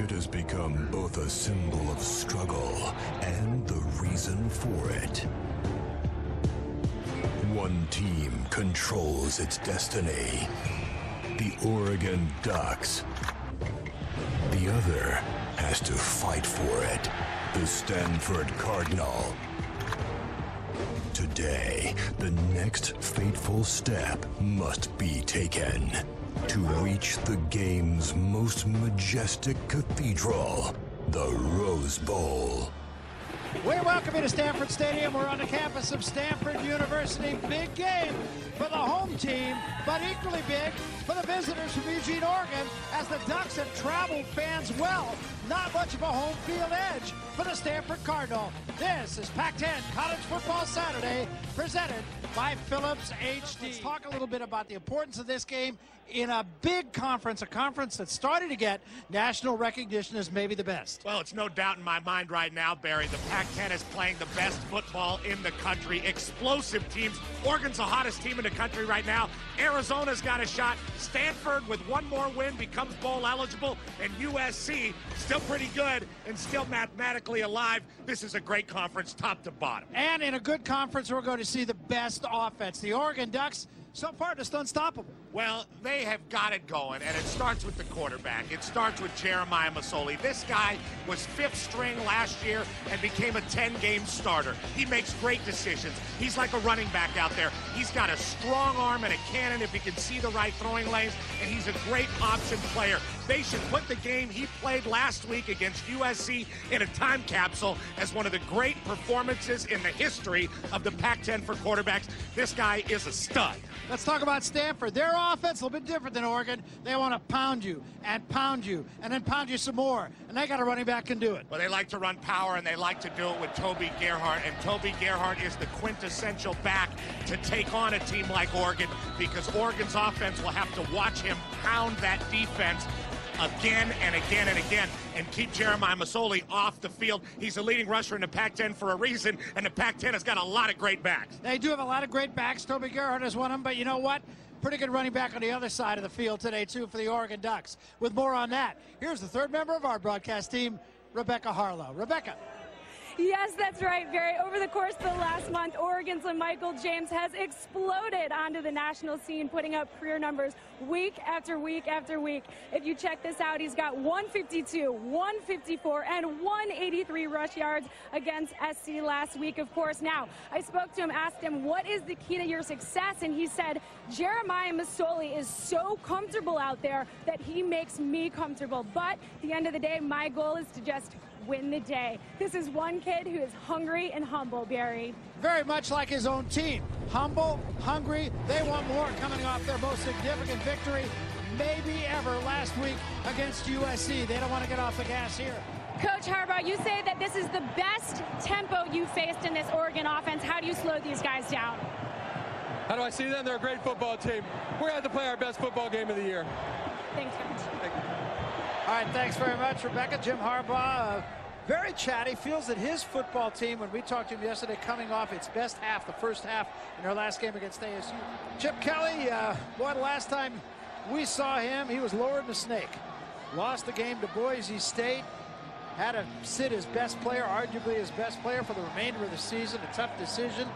It has become both a symbol of struggle and the reason for it. One team controls its destiny, the Oregon Ducks. The other has to fight for it, the Stanford Cardinal. Today, the next fateful step must be taken to reach the game's most majestic cathedral, the Rose Bowl. We welcome you to Stanford Stadium. We're on the campus of Stanford University. Big game for the home team, but equally big for the visitors from Eugene, Oregon, as the Ducks have traveled fans well. Not much of a home field edge for the Stanford Cardinal. This is Pac-10 College Football Saturday, presented by Phillips HD. Let's talk a little bit about the importance of this game in a big conference, a conference that's starting to get national recognition as maybe the best. Well, it's no doubt in my mind right now, Barry, the Pac-10 is playing the best football in the country. Explosive teams. Oregon's the hottest team in the country right now. Arizona's got a shot. Stanford, with one more win, becomes bowl eligible. And USC, still pretty good and still mathematically alive. This is a great conference, top to bottom. And in a good conference, we're going to see the best offense. The Oregon Ducks, so far, just unstoppable. Well, they have got it going, and it starts with the quarterback. It starts with Jeremiah Masoli. This guy was fifth string last year and became a 10-game starter. He makes great decisions. He's like a running back out there. He's got a strong arm and a cannon if he can see the right throwing lanes, and he's a great option player. They should put the game he played last week against USC in a time capsule as one of the great performances in the history of the Pac-10 for quarterbacks. This guy is a stud. Let's talk about Stanford. Their offense a little bit different than Oregon. They want to pound you and then pound you some more. And they got a running back can do it. Well, they like to run power, and they like to do it with Toby Gerhart. And Toby Gerhart is the quintessential back to take on a team like Oregon, because Oregon's offense will have to watch him pound that defense again and again and again, and keep Jeremiah Masoli off the field. He's a leading rusher in the Pac-10 for a reason, and the Pac-10 has got a lot of great backs. They do have a lot of great backs. Toby Gerhart is one of them, but you know what? Pretty good running back on the other side of the field today, too, for the Oregon Ducks. With more on that, here's the third member of our broadcast team, Rebecca Harlow. Rebecca. Yes, that's right, Barry. Over the course of the last month, Oregon's LaMichael James has exploded onto the national scene, putting up career numbers week after week after week. If you check this out, he's got 152, 154, and 183 rush yards against SC last week, of course. Now, I spoke to him, asked him, what is the key to your success? And he said, Jeremiah Masoli is so comfortable out there that he makes me comfortable. But at the end of the day, my goal is to just win the day. This is one kid who is hungry and humble, Barry. Very much like his own team. Humble, hungry, they want more coming off their most significant victory maybe ever last week against USC. They don't want to get off the gas here. Coach Harbaugh, you say that this is the best tempo you faced in this Oregon offense. How do you slow these guys down? How do I see them? They're a great football team. We're going to have to play our best football game of the year. Thanks, Coach. Thank you. All right, thanks very much, Rebecca. Jim Harbaugh, very chatty, feels that his football team, when we talked to him yesterday, coming off its best half, the first half in their last game against ASU. Chip Kelly, what last time we saw him, he was lower than a snake. Lost the game to Boise State, had to sit his best player, arguably his best player, for the remainder of the season. A tough decision.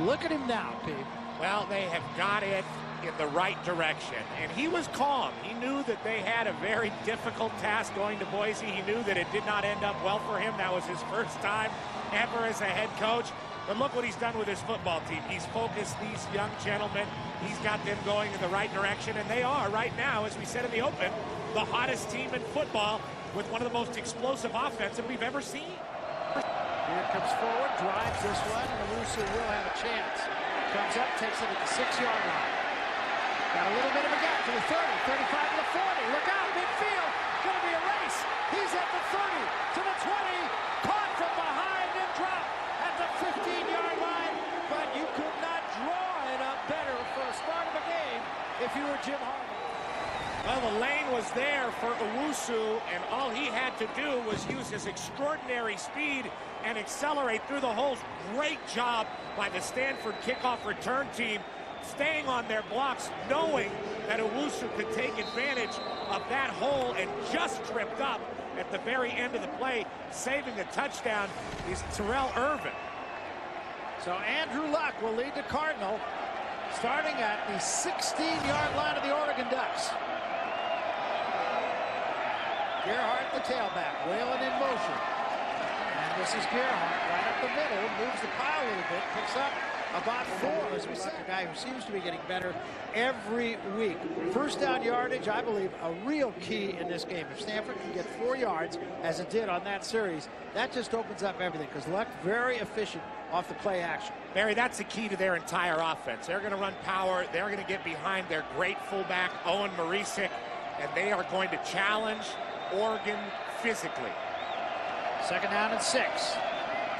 Look at him now, Pete. Well, they have got it in the right direction, and he was calm. He knew that they had a very difficult task going to Boise. He knew that it did not end up well for him. That was his first time ever as a head coach, but look what he's done with his football team. He's focused these young gentlemen. He's got them going in the right direction, and they are right now, as we said in the open, the hottest team in football with one of the most explosive offenses we've ever seen. Here comes forward, drives this one, and Owusu will have a chance. Comes up, takes it at the 6-yard line. Got a little bit of a gap to the 30, 35 to the 40. Look out, midfield. Going to be a race. He's at the 30 to the 20. Caught from behind and dropped at the 15-yard line. But you could not draw it up better for a start of a game if you were Jim Harbaugh. Well, the lane was there for Owusu, and all he had to do was use his extraordinary speed and accelerate through the holes. Great job by the Stanford kickoff return team, staying on their blocks, knowing that Owusu could take advantage of that hole and just tripped up at the very end of the play, saving the touchdown is Terrell Irvin. So Andrew Luck will lead the Cardinal, starting at the 16-yard line of the Oregon Ducks. Gerhart, the tailback, Whalen in motion. And this is Gerhart right up the middle, moves the pile a little bit, picks up about four, as we said. A guy who seems to be getting better every week. First down yardage, I believe, a real key in this game. If Stanford can get 4 yards, as it did on that series, that just opens up everything, because Luck, very efficient off the play action. Barry, that's the key to their entire offense. They're going to run power. They're going to get behind their great fullback, Owen Marecic, and they are going to challenge Oregon physically. Second down and 6.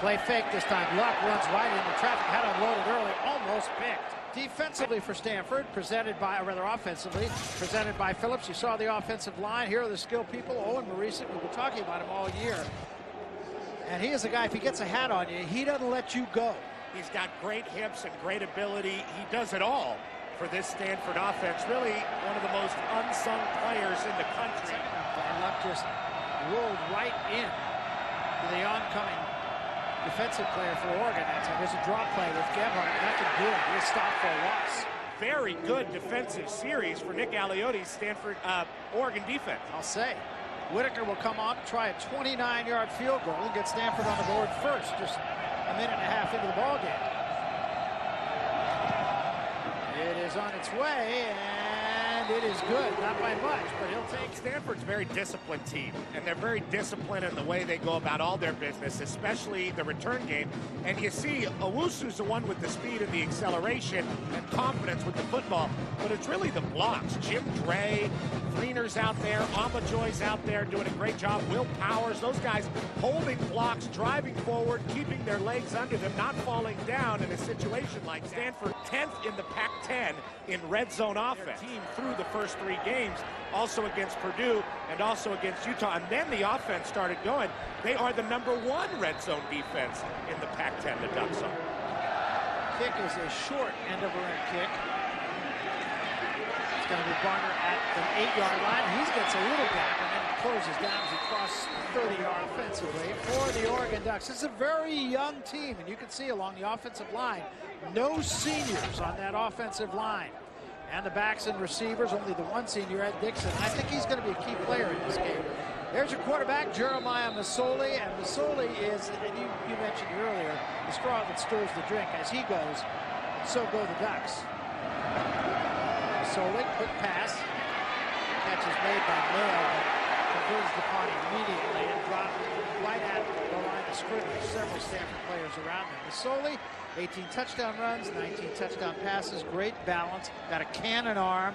Play fake this time. Luck runs right into traffic. Had unloaded early. Almost picked. Defensively for Stanford, offensively, presented by Phillips. You saw the offensive line. Here are the skilled people. Owen Marecic, we've been talking about him all year. And he is a guy, if he gets a hat on you, he doesn't let you go. He's got great hips and great ability. He does it all for this Stanford offense. Really one of the most unsung players in the country. And Luck just rolled right in to the oncoming defensive player for Oregon that time. There's a drop play with Gerhart. Nothing good. He'll stop for a loss. Very good defensive series for Nick Aliotti's Stanford Oregon defense. I'll say. Whitaker will come on to try a 29-yard field goal and get Stanford on the board first, just a minute and a half into the ball game. It is on its way, and it is good. Not by much, but he'll take. Stanford's a very disciplined team, and they're very disciplined in the way they go about all their business, especially the return game. And you see, Owusu's the one with the speed and the acceleration and confidence with the football, but it's really the blocks. Jim Gray, Greener's out there, Amajoy's out there doing a great job. Will Powers, those guys holding blocks, driving forward, keeping their legs under them, not falling down in a situation like Stanford. 10th in the Pac-10 in red zone offense. Their team through the first 3 games, also against Purdue and also against Utah. And then the offense started going. They are the #1 red zone defense in the Pac-10, the Ducks are. Kick is a short end-over-end kick. It's going to be Barner at the 8-yard line. He gets a little back, and then closes down as he crosses the 30-yard offensively for the Oregon Ducks. It's a very young team, and you can see along the offensive line, no seniors on that offensive line. And the backs and receivers, only the one senior, Ed Dickson. I think he's going to be a key player in this game. There's your quarterback, Jeremiah Masoli, and Masoli is, and you mentioned earlier, the straw that stirs the drink. As he goes, so go the Ducks. Masoli, quick pass. Catch is made by Maehl, but converged upon immediately and dropped right at the line of scrimmage. Several Stanford players around him. Masoli, 18 touchdown runs, 19 touchdown passes, great balance, got a cannon arm,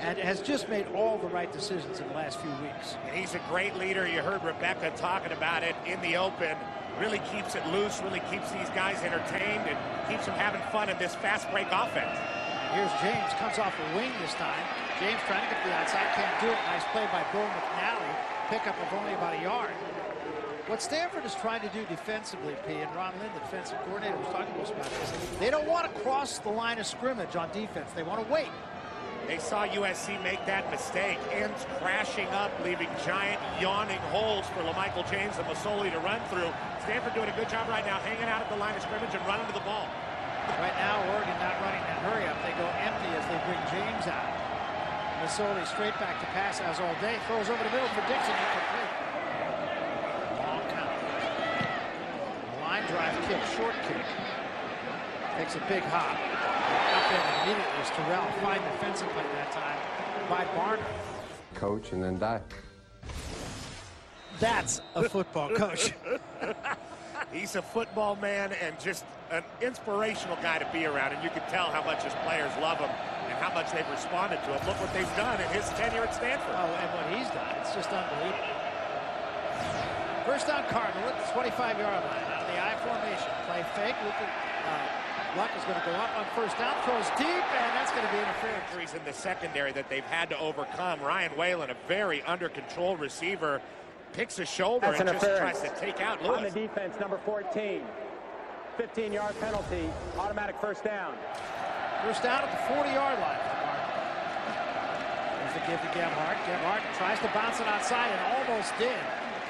and has just made all the right decisions in the last few weeks. And he's a great leader. You heard Rebecca talking about it in the open. Really keeps it loose, really keeps these guys entertained, and keeps them having fun in this fast break offense. Here's James, comes off the wing this time. James trying to get the outside, can't do it. Nice play by Bill McNally. Pickup of only about a yard. What Stanford is trying to do defensively, P, and Ron Lynn, the defensive coordinator, was talking to us about this. They don't want to cross the line of scrimmage on defense. They want to wait. They saw USC make that mistake, ends crashing up, leaving giant yawning holes for LaMichael James and Masoli to run through. Stanford doing a good job right now, hanging out at the line of scrimmage and running to the ball. Right now, Oregon not running that hurry up. They go empty as they bring James out. Masoli straight back to pass as all day. Throws over the middle for Dickson. Incomplete. Long count. Line drive kick, short kick. Takes a big hop. Up there immediately is Terrell. Fine defensive play that time by Barner. Coach and then die. That's a football coach. He's a football man and just an inspirational guy to be around, and you can tell how much his players love him and how much they've responded to him. Look what they've done in his tenure at Stanford. Oh, and what he's done, it's just unbelievable. First down Cardinal at the 25-yard line out of the I formation. Play fake. Looking, Luck is going to go up on first down, throws deep, and that's going to be interference. In the secondary that they've had to overcome. Ryan Whalen, a very under control receiver, picks his shoulder and just tries to take out Lewis. On the defense, number 14. 15-yard penalty, automatic first down. First down at the 40-yard line. Here's the give to Gerhart. Gerhart tries to bounce it outside and almost did.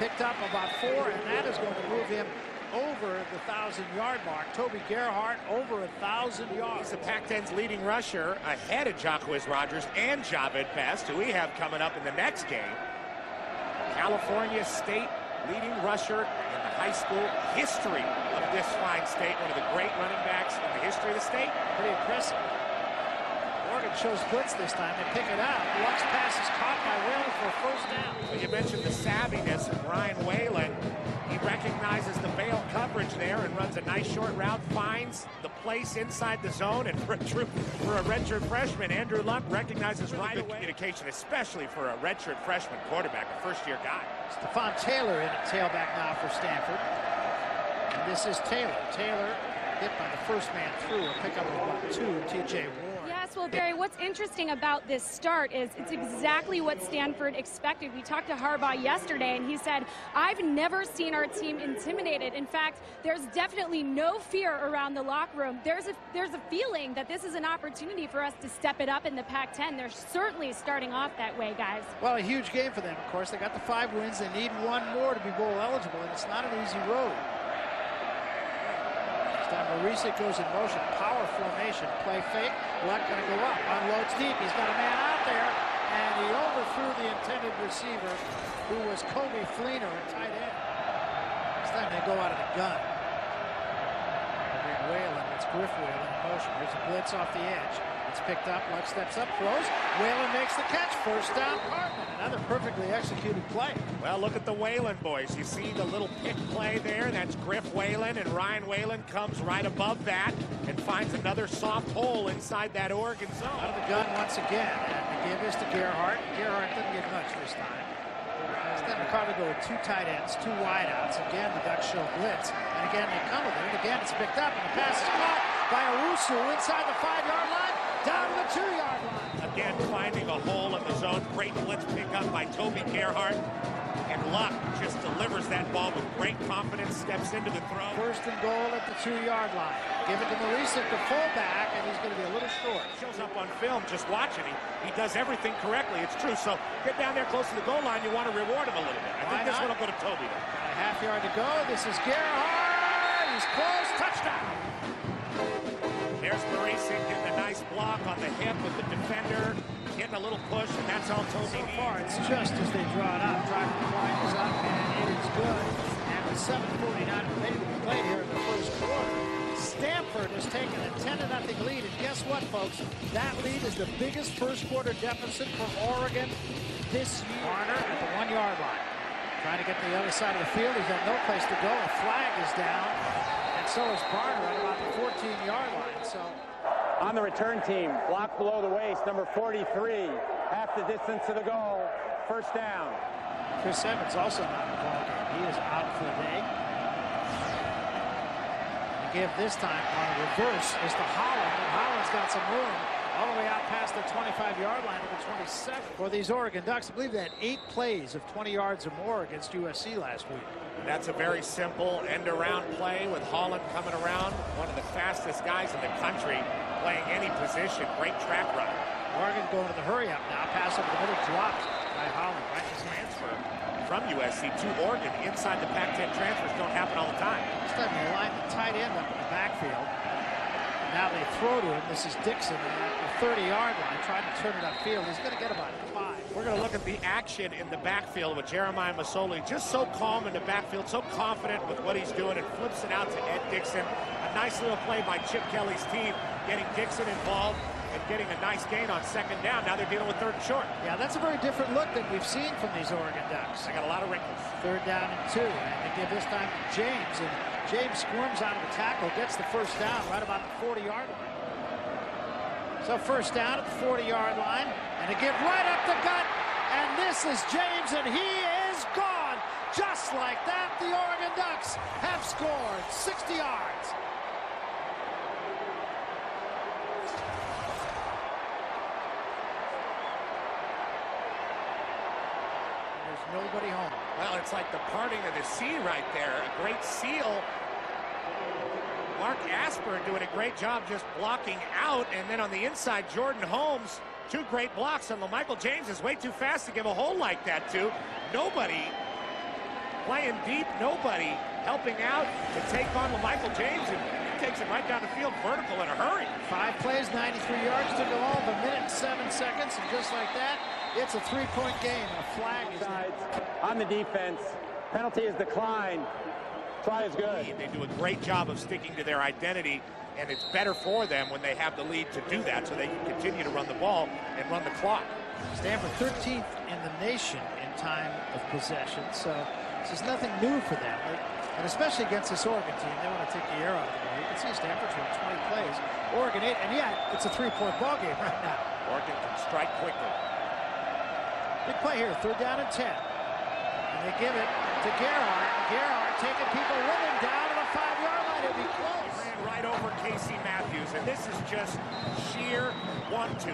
picked up about four, and that is going to move him over the 1,000-yard mark. Toby Gerhart over 1,000 yards. He's the Pac-10's leading rusher, ahead of Jacquizz Rodgers and Jahvid Best, who we have coming up in the next game. California State leading rusher in the high school history of this fine state. One of the great running backs in the history of the state. Pretty impressive. Oregon shows blitz this time. They pick it up. Luck's pass is caught by Whalen for a first down. Well, you mentioned the savviness of Ryan Whalen. He recognizes the veil coverage there and runs a nice short route, finds the place inside the zone. And for a redshirt freshman, Andrew Luck recognizes right away. Communication, especially for a redshirt freshman quarterback, a first-year guy. Stepfan Taylor in at tailback now for Stanford. And this is Taylor. Taylor hit by the first man through, a pickup of about two, T.J. Ward. Well, Gary, what's interesting about this start is it's exactly what Stanford expected. We talked to Harbaugh yesterday, and he said, I've never seen our team intimidated. In fact, there's definitely no fear around the locker room. There's a feeling that this is an opportunity for us to step it up in the Pac-10. They're certainly starting off that way, guys. Well, a huge game for them, of course. They got the 5 wins. They need one more to be bowl eligible, and it's not an easy road. Marecic goes in motion, power formation, play fake. Luck going to go up, unloads deep. He's got a man out there, and he overthrew the intended receiver, who was Kobe Fleener, a tight end. This time they go out of the gun. And Whalen, it's Griff Whalen in motion. There's a blitz off the edge. It's picked up. Luck steps up, throws. Whalen makes the catch. First down, Cardinal. Another perfectly executed play. Well, look at the Whalen boys. You see the little pick play there. That's Griff Whalen, and Ryan Whalen comes right above that and finds another soft hole inside that Oregon zone. Out of the gun once again. And the give is to Gerhart. Gerhart didn't get much this time. Instead, Ricardo go with two tight ends, two wide outs. Again, the Ducks show blitz. And again, they come with it. And again, it's picked up, and the pass is caught by Owusu inside the 5-yard line. Down to the 2-yard line. Again, finding a hole in the zone. Great blitz pickup by Toby Gerhart. And Luck just delivers that ball with great confidence, steps into the throw. First and goal at the 2-yard line. Give it to Marecic, the fullback, and he's going to be a little short. Shows up on film, just watching. He does everything correctly. It's true. So get down there close to the goal line. You want to reward him a little bit. I think this one will go to Toby. A half yard to go. This is Gerhart. He's close. Touchdown. There's Marecic getting a nice block on the hip with the defender, getting a little push, and that's all Toby needs. So far, it's just as they draw it up. Drive the line is up, and it is good. And with 7:49 remaining played here in the first quarter, Stanford has taken a 10-0 lead. And guess what, folks? That lead is the biggest first quarter deficit for Oregon this year. Warner at the 1-yard line. Trying to get to the other side of the field. He's got no place to go. A flag is down. And so is Barner at about the 14-yard line. So on the return team, block below the waist, number 43, half the distance to the goal, first down. Chris Evans also not in the ball game. He is out for the day. The give this time on a reverse is to Holland, and Holland's got some room all the way out past the 25-yard line to the 27. For these Oregon Ducks, I believe they had 8 plays of 20 yards or more against USC last week. That's a very simple end-around play with Holland coming around. One of the fastest guys in the country playing any position. Great track run. Oregon going to the hurry-up now. Pass over the middle, dropped by Holland. Right to transfer from USC to Oregon. Inside the Pac-10 transfers don't happen all the time. This time they line the tight end up in the backfield. And now they throw to him. This is Dickson at the 30-yard line. Trying to turn it upfield. He's going to get about 5. We're going to look at the action in the backfield with Jeremiah Masoli, just so calm in the backfield, so confident with what he's doing, and flips it out to Ed Dickson. A nice little play by Chip Kelly's team, getting Dickson involved and getting a nice gain on second down. Now they're dealing with third and short. Yeah, that's a very different look that we've seen from these Oregon Ducks. They got a lot of wrinkles. 3rd down and 2. And they give this time to James, and James squirms out of the tackle, gets the first down right about the 40-yard line. So first down at the 40-yard line, and a give right up the gut, and this is James, and he is gone. Just like that, the Oregon Ducks have scored 60 yards. There's nobody home. Well, it's like the parting of the sea right there, a great seal. Mark Asper doing a great job just blocking out, and then on the inside, Jordan Holmes, 2 great blocks, and LaMichael James is way too fast to give a hole like that to. Nobody playing deep, nobody helping out to take on LaMichael James, and he takes it right down the field vertical in a hurry. 5 plays, 93 yards to go home, 1 minute, 7 seconds, and just like that, it's a three-point game. A flag is on the defense. Penalty is declined. Try is good. They do a great job of sticking to their identity, and it's better for them when they have the lead to do that, so they can continue to run the ball and run the clock. Stanford 13th in the nation in time of possession, so this is nothing new for them, and especially against this Oregon team. They want to take the air out of the ball. You can see Stanford's run 20 plays, Oregon 8, and yeah, it's a three-point ball game right now. Oregon can strike quickly. Big play here, 3rd down and 10, and they give it to Gerhart. Gerhart taking people with him down to the 5-yard line. It'd be close. He ran right over Casey Matthews, and this is just sheer 1-2.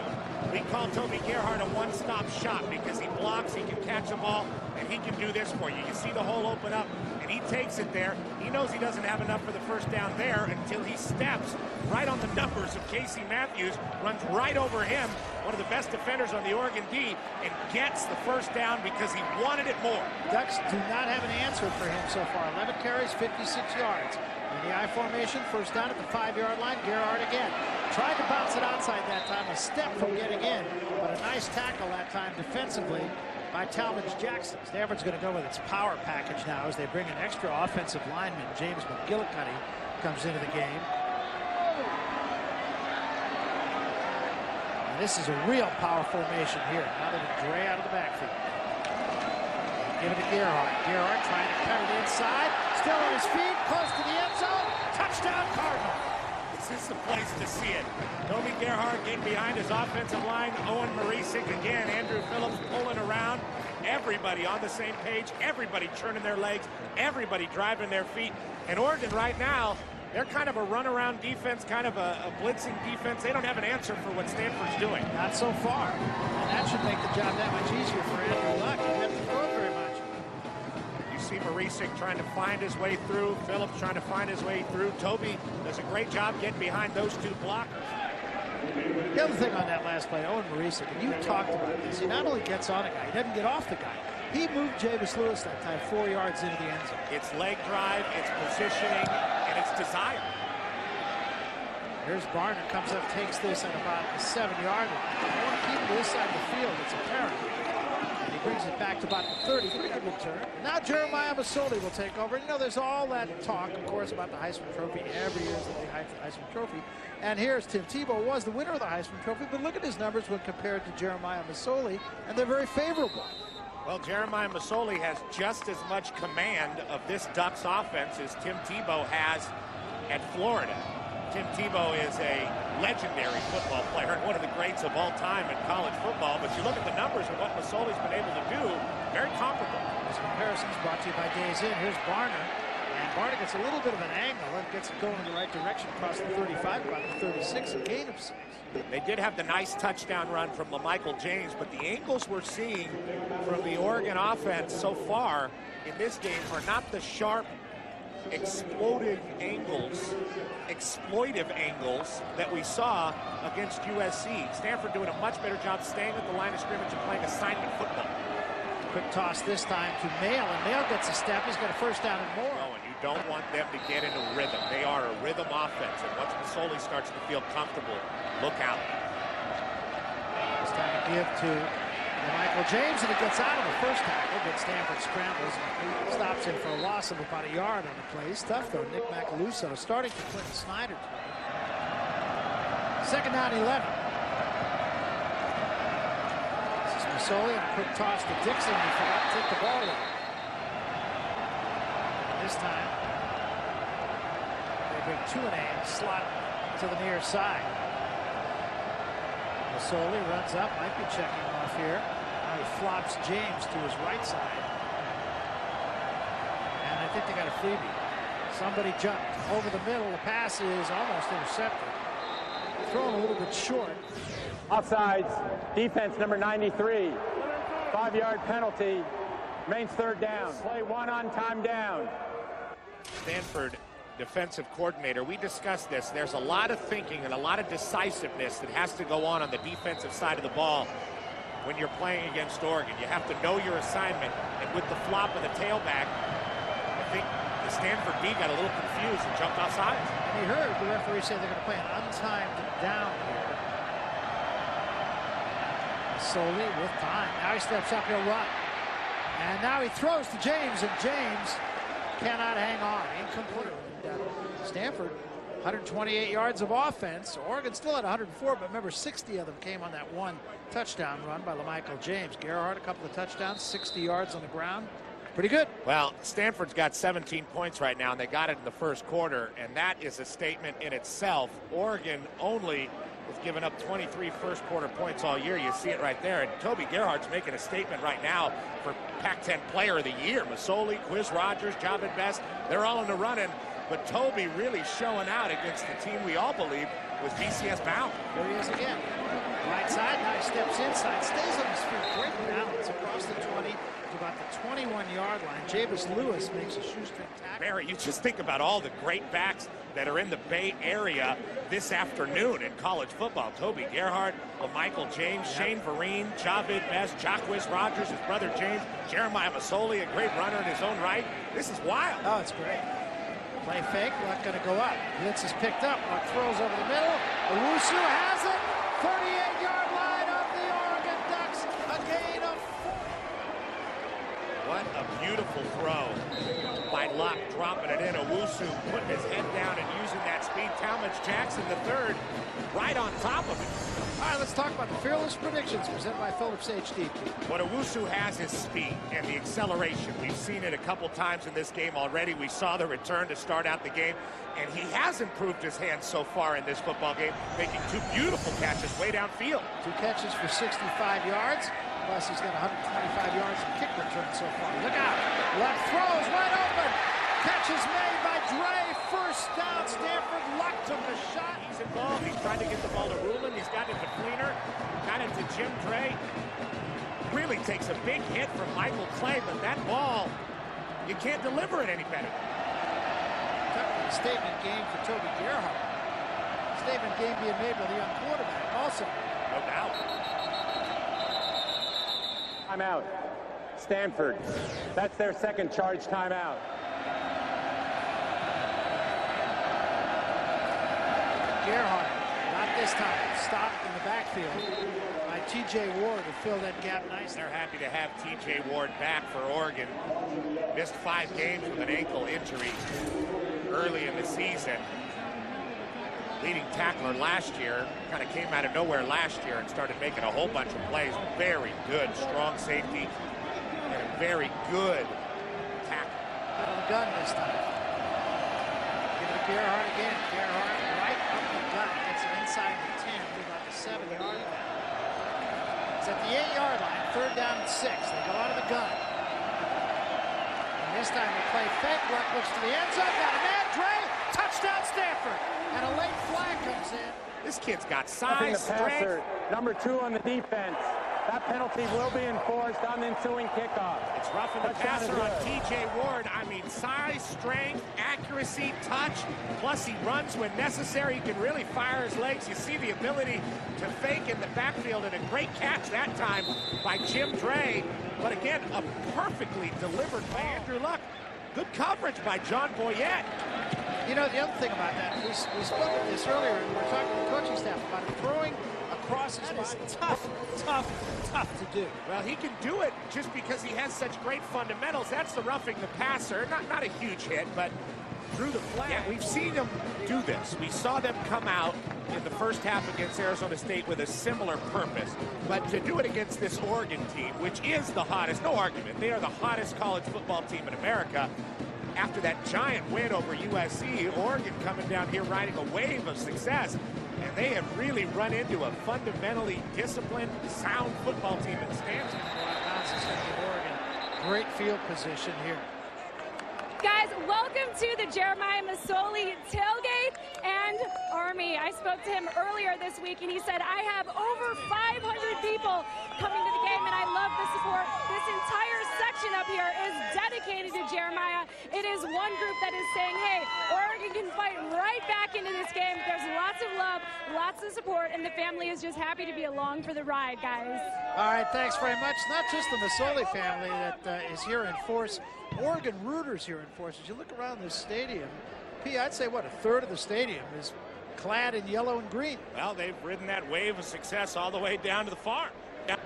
We call Toby Gerhart a one-stop shop because he blocks, he can catch the ball, and he can do this for you. You see the hole open up, and he takes it there. He knows he doesn't have enough for the 1st down there until he steps right on the numbers of Casey Matthews, runs right over him, one of the best defenders on the Oregon D, and gets the 1st down because he wanted it more. Ducks do not have an answer for him so far. 11 carries, 56 yards. In the I formation, 1st down at the 5-yard line, Gerhart again. Tried to bounce it outside that time, a step from getting in, but a nice tackle that time defensively by Talmadge Jackson. Stanford's going to go with its power package now as they bring an extra offensive lineman. James McGillicuddy comes into the game. And this is a real power formation here. Now they get Gray out of the backfield. Give it to Gerhart. Gerhart trying to cut it inside. Still on his feet, close to the end zone. Touchdown, Cardinal. This is the place to see it. Toby Gerhart getting behind his offensive line. Owen Marecic again. Andrew Phillips pulling around. Everybody on the same page. Everybody churning their legs. Everybody driving their feet. And Oregon right now, they're kind of a runaround defense, kind of a blitzing defense. They don't have an answer for what Stanford's doing. Not so far. And that should make the job that much easier for Andrew Luck. He didn't have to throw very much. See Marecic trying to find his way through. Phillips trying to find his way through. Toby does a great job getting behind those 2 blockers. The other thing on that last play, Owen Marecic, and you talked about this, he not only gets on a guy, he doesn't get off the guy. He moved Javis Lewis that time 4 yards into the end zone. It's leg drive, it's positioning, and it's desire. Here's Barner, comes up, takes this at about the 7-yard line. They want to keep him to this side of the field, it's apparent. He brings it back to about the 30. Pretty good return. Now Jeremiah Masoli will take over. You know, there's all that talk, of course, about the Heisman Trophy. Every year is the Heisman Trophy. And here's Tim Tebow was the winner of the Heisman Trophy, but look at his numbers when compared to Jeremiah Masoli, and they're very favorable. Well, Jeremiah Masoli has just as much command of this Ducks offense as Tim Tebow has at Florida. Tim Tebow is a legendary football player, one of the greats of all time in college football, but you look at the numbers and what Masoli's been able to do, very comparable. This comparison is brought to you by Days In. Here's Barner, and Barner gets a little bit of an angle and gets it going in the right direction across the 35, about the 36, a gain of 6. They did have the nice touchdown run from LaMichael James, but the angles we're seeing from the Oregon offense so far in this game are not the sharp, exploitive angles that we saw against USC. Stanford doing a much better job staying at the line of scrimmage and playing assignment football. Quick toss this time to Maehl, and Maehl gets a step. He's got a 1st down and more. Oh, and you don't want them to get into rhythm. They are a rhythm offense, and once Masoli starts to feel comfortable, look out. This time a give to LaMichael James, and he gets out of the 1st tackle, but Stanford scrambles and stops him for a loss of about a yard on the play. It's tough, though. Nick Macaluso starting to Clinton Snyder today. 2nd down, 11. This is Masoli, and a quick toss to Dickson. He forgot to take the ball in. And this time, they bring 2 and a slot to the near side. Masoli runs up, might be checking off here. Now he flops James to his right side. And I think they got a freebie. Somebody jumped over the middle. The pass is almost intercepted. Thrown a little bit short. Offsides, defense number 93. 5-yard penalty. Remains 3rd down. Play 1 on time down. Stanford defensive coordinator, we discussed this. There's a lot of thinking and a lot of decisiveness that has to go on the defensive side of the ball when you're playing against Oregon. You have to know your assignment, and with the flop of the tailback, I think the Stanford D got a little confused and jumped off sides. And he heard the referee say they're going to play an untimed down here. Masoli with time. Now he steps up, he'll run. And now he throws to James, and James cannot hang on. Incomplete. Stanford, 128 yards of offense. Oregon still at 104, but remember, 60 of them came on that one touchdown run by LaMichael James. Gerhart, a couple of touchdowns, 60 yards on the ground. Pretty good. Well, Stanford's got 17 points right now, and they got it in the first quarter, and that is a statement in itself. Oregon only has given up 23 first quarter points all year. You see it right there. And Toby Gerhart's making a statement right now for Pac-10 Player of the Year. Masoli, Jacquizz Rodgers, Jahvid Best, they're all in the running. But Toby really showing out against the team we all believe was BCS bound. There he is again. Right side, now he steps inside, stays on his feet, great balance across the 20 to about the 21-yard line. Jabez Lewis makes a shoestring tackle. Barry, you just think about all the great backs that are in the Bay Area this afternoon in college football. Toby Gerhart, LaMichael James, Shane Vereen, Jahvid Best, Jacquizz Rodgers, his brother James, Jeremiah Masoli, a great runner in his own right. This is wild. Oh, it's great. Play fake, Luck going to go up. Blitz is picked up, Luck throws over the middle. Owusu has it, 38-yard line of the Oregon Ducks, a gain of 4. What a beautiful throw by Luck, dropping it in. Owusu putting his head down and using that speed. Talmadge Jackson, the third, right on top of it. All right, let's talk about the fearless predictions presented by Phillips HD. But Owusu has his speed and the acceleration. We've seen it a couple times in this game already. We saw the return to start out the game, and he has improved his hands so far in this football game, making two beautiful catches way downfield. Two catches for 65 yards. Plus, he's got 125 yards of kick return so far. Look out. Luck throws wide open. Catch is made by Dre. First down. Stanford. Luck took a shot. He's involved. He's trying to get the ball to Rulin. He's got it to Fleener. Got it to Jim Dre. Really takes a big hit from Michael Clay, but that ball, you can't deliver it any better. A statement game for Toby Gerhart. Statement game being made by the young quarterback also. No doubt. Timeout. Stanford. That's their second charge timeout. Gerhart, not this time. Stopped in the backfield by T.J. Ward to fill that gap nice. They're happy to have T.J. Ward back for Oregon. Missed 5 games with an ankle injury early in the season. Leading tackler last year, kind of came out of nowhere last year and started making a whole bunch of plays. Very good, strong safety, and a very good tackle. Out of the gun this time. Give it to Gerhart again. Gerhart right up the gut. Gets it inside the 10 to about the 7-yard line. It's at the 8-yard line, third down and 6. They go out of the gun. And this time they play fake. Luck looks to the end zone. Got a man, Dre. Touchdown, Stanford. And a late flag comes in. This kid's got size, strength. Number 2 on the defense. That penalty will be enforced on the ensuing kickoff. It's roughing the passer on T.J. Ward. I mean, size, strength, accuracy, touch. Plus, he runs when necessary. He can really fire his legs. You see the ability to fake in the backfield, and a great catch that time by Jim Dre. But again, a perfectly delivered by Andrew Luck. Good coverage by John Boyette. You know, the other thing about that, we spoke of this earlier, and we were talking to the coaching staff about it. Throwing across his body is tough to do. Well, he can do it just because he has such great fundamentals. That's the roughing the passer. Not a huge hit, but through the flag. Yeah, we've seen them do this. We saw them come out in the first half against Arizona State with a similar purpose. But to do it against this Oregon team, which is the hottest, no argument, they are the hottest college football team in America. After that giant win over USC, Oregon coming down here riding a wave of success, and they have really run into a fundamentally disciplined, sound football team in Stanford. Oregon, great field position here. Guys, welcome to the Jeremiah Masoli tailgate and Army. I spoke to him earlier this week, and he said, I have over 500 people coming to the game. excitement. I love the support. This entire section up here is dedicated to Jeremiah. It is one group that is saying, hey, Oregon can fight right back into this game. There's lots of love, lots of support, and the family is just happy to be along for the ride, guys. All right, thanks very much. Not just the Masoli family that is here in force. Oregon rooters here in force. As you look around this stadium, P, I'd say, what, a third of the stadium is clad in yellow and green. Well, they've ridden that wave of success all the way down to the farm. Yeah.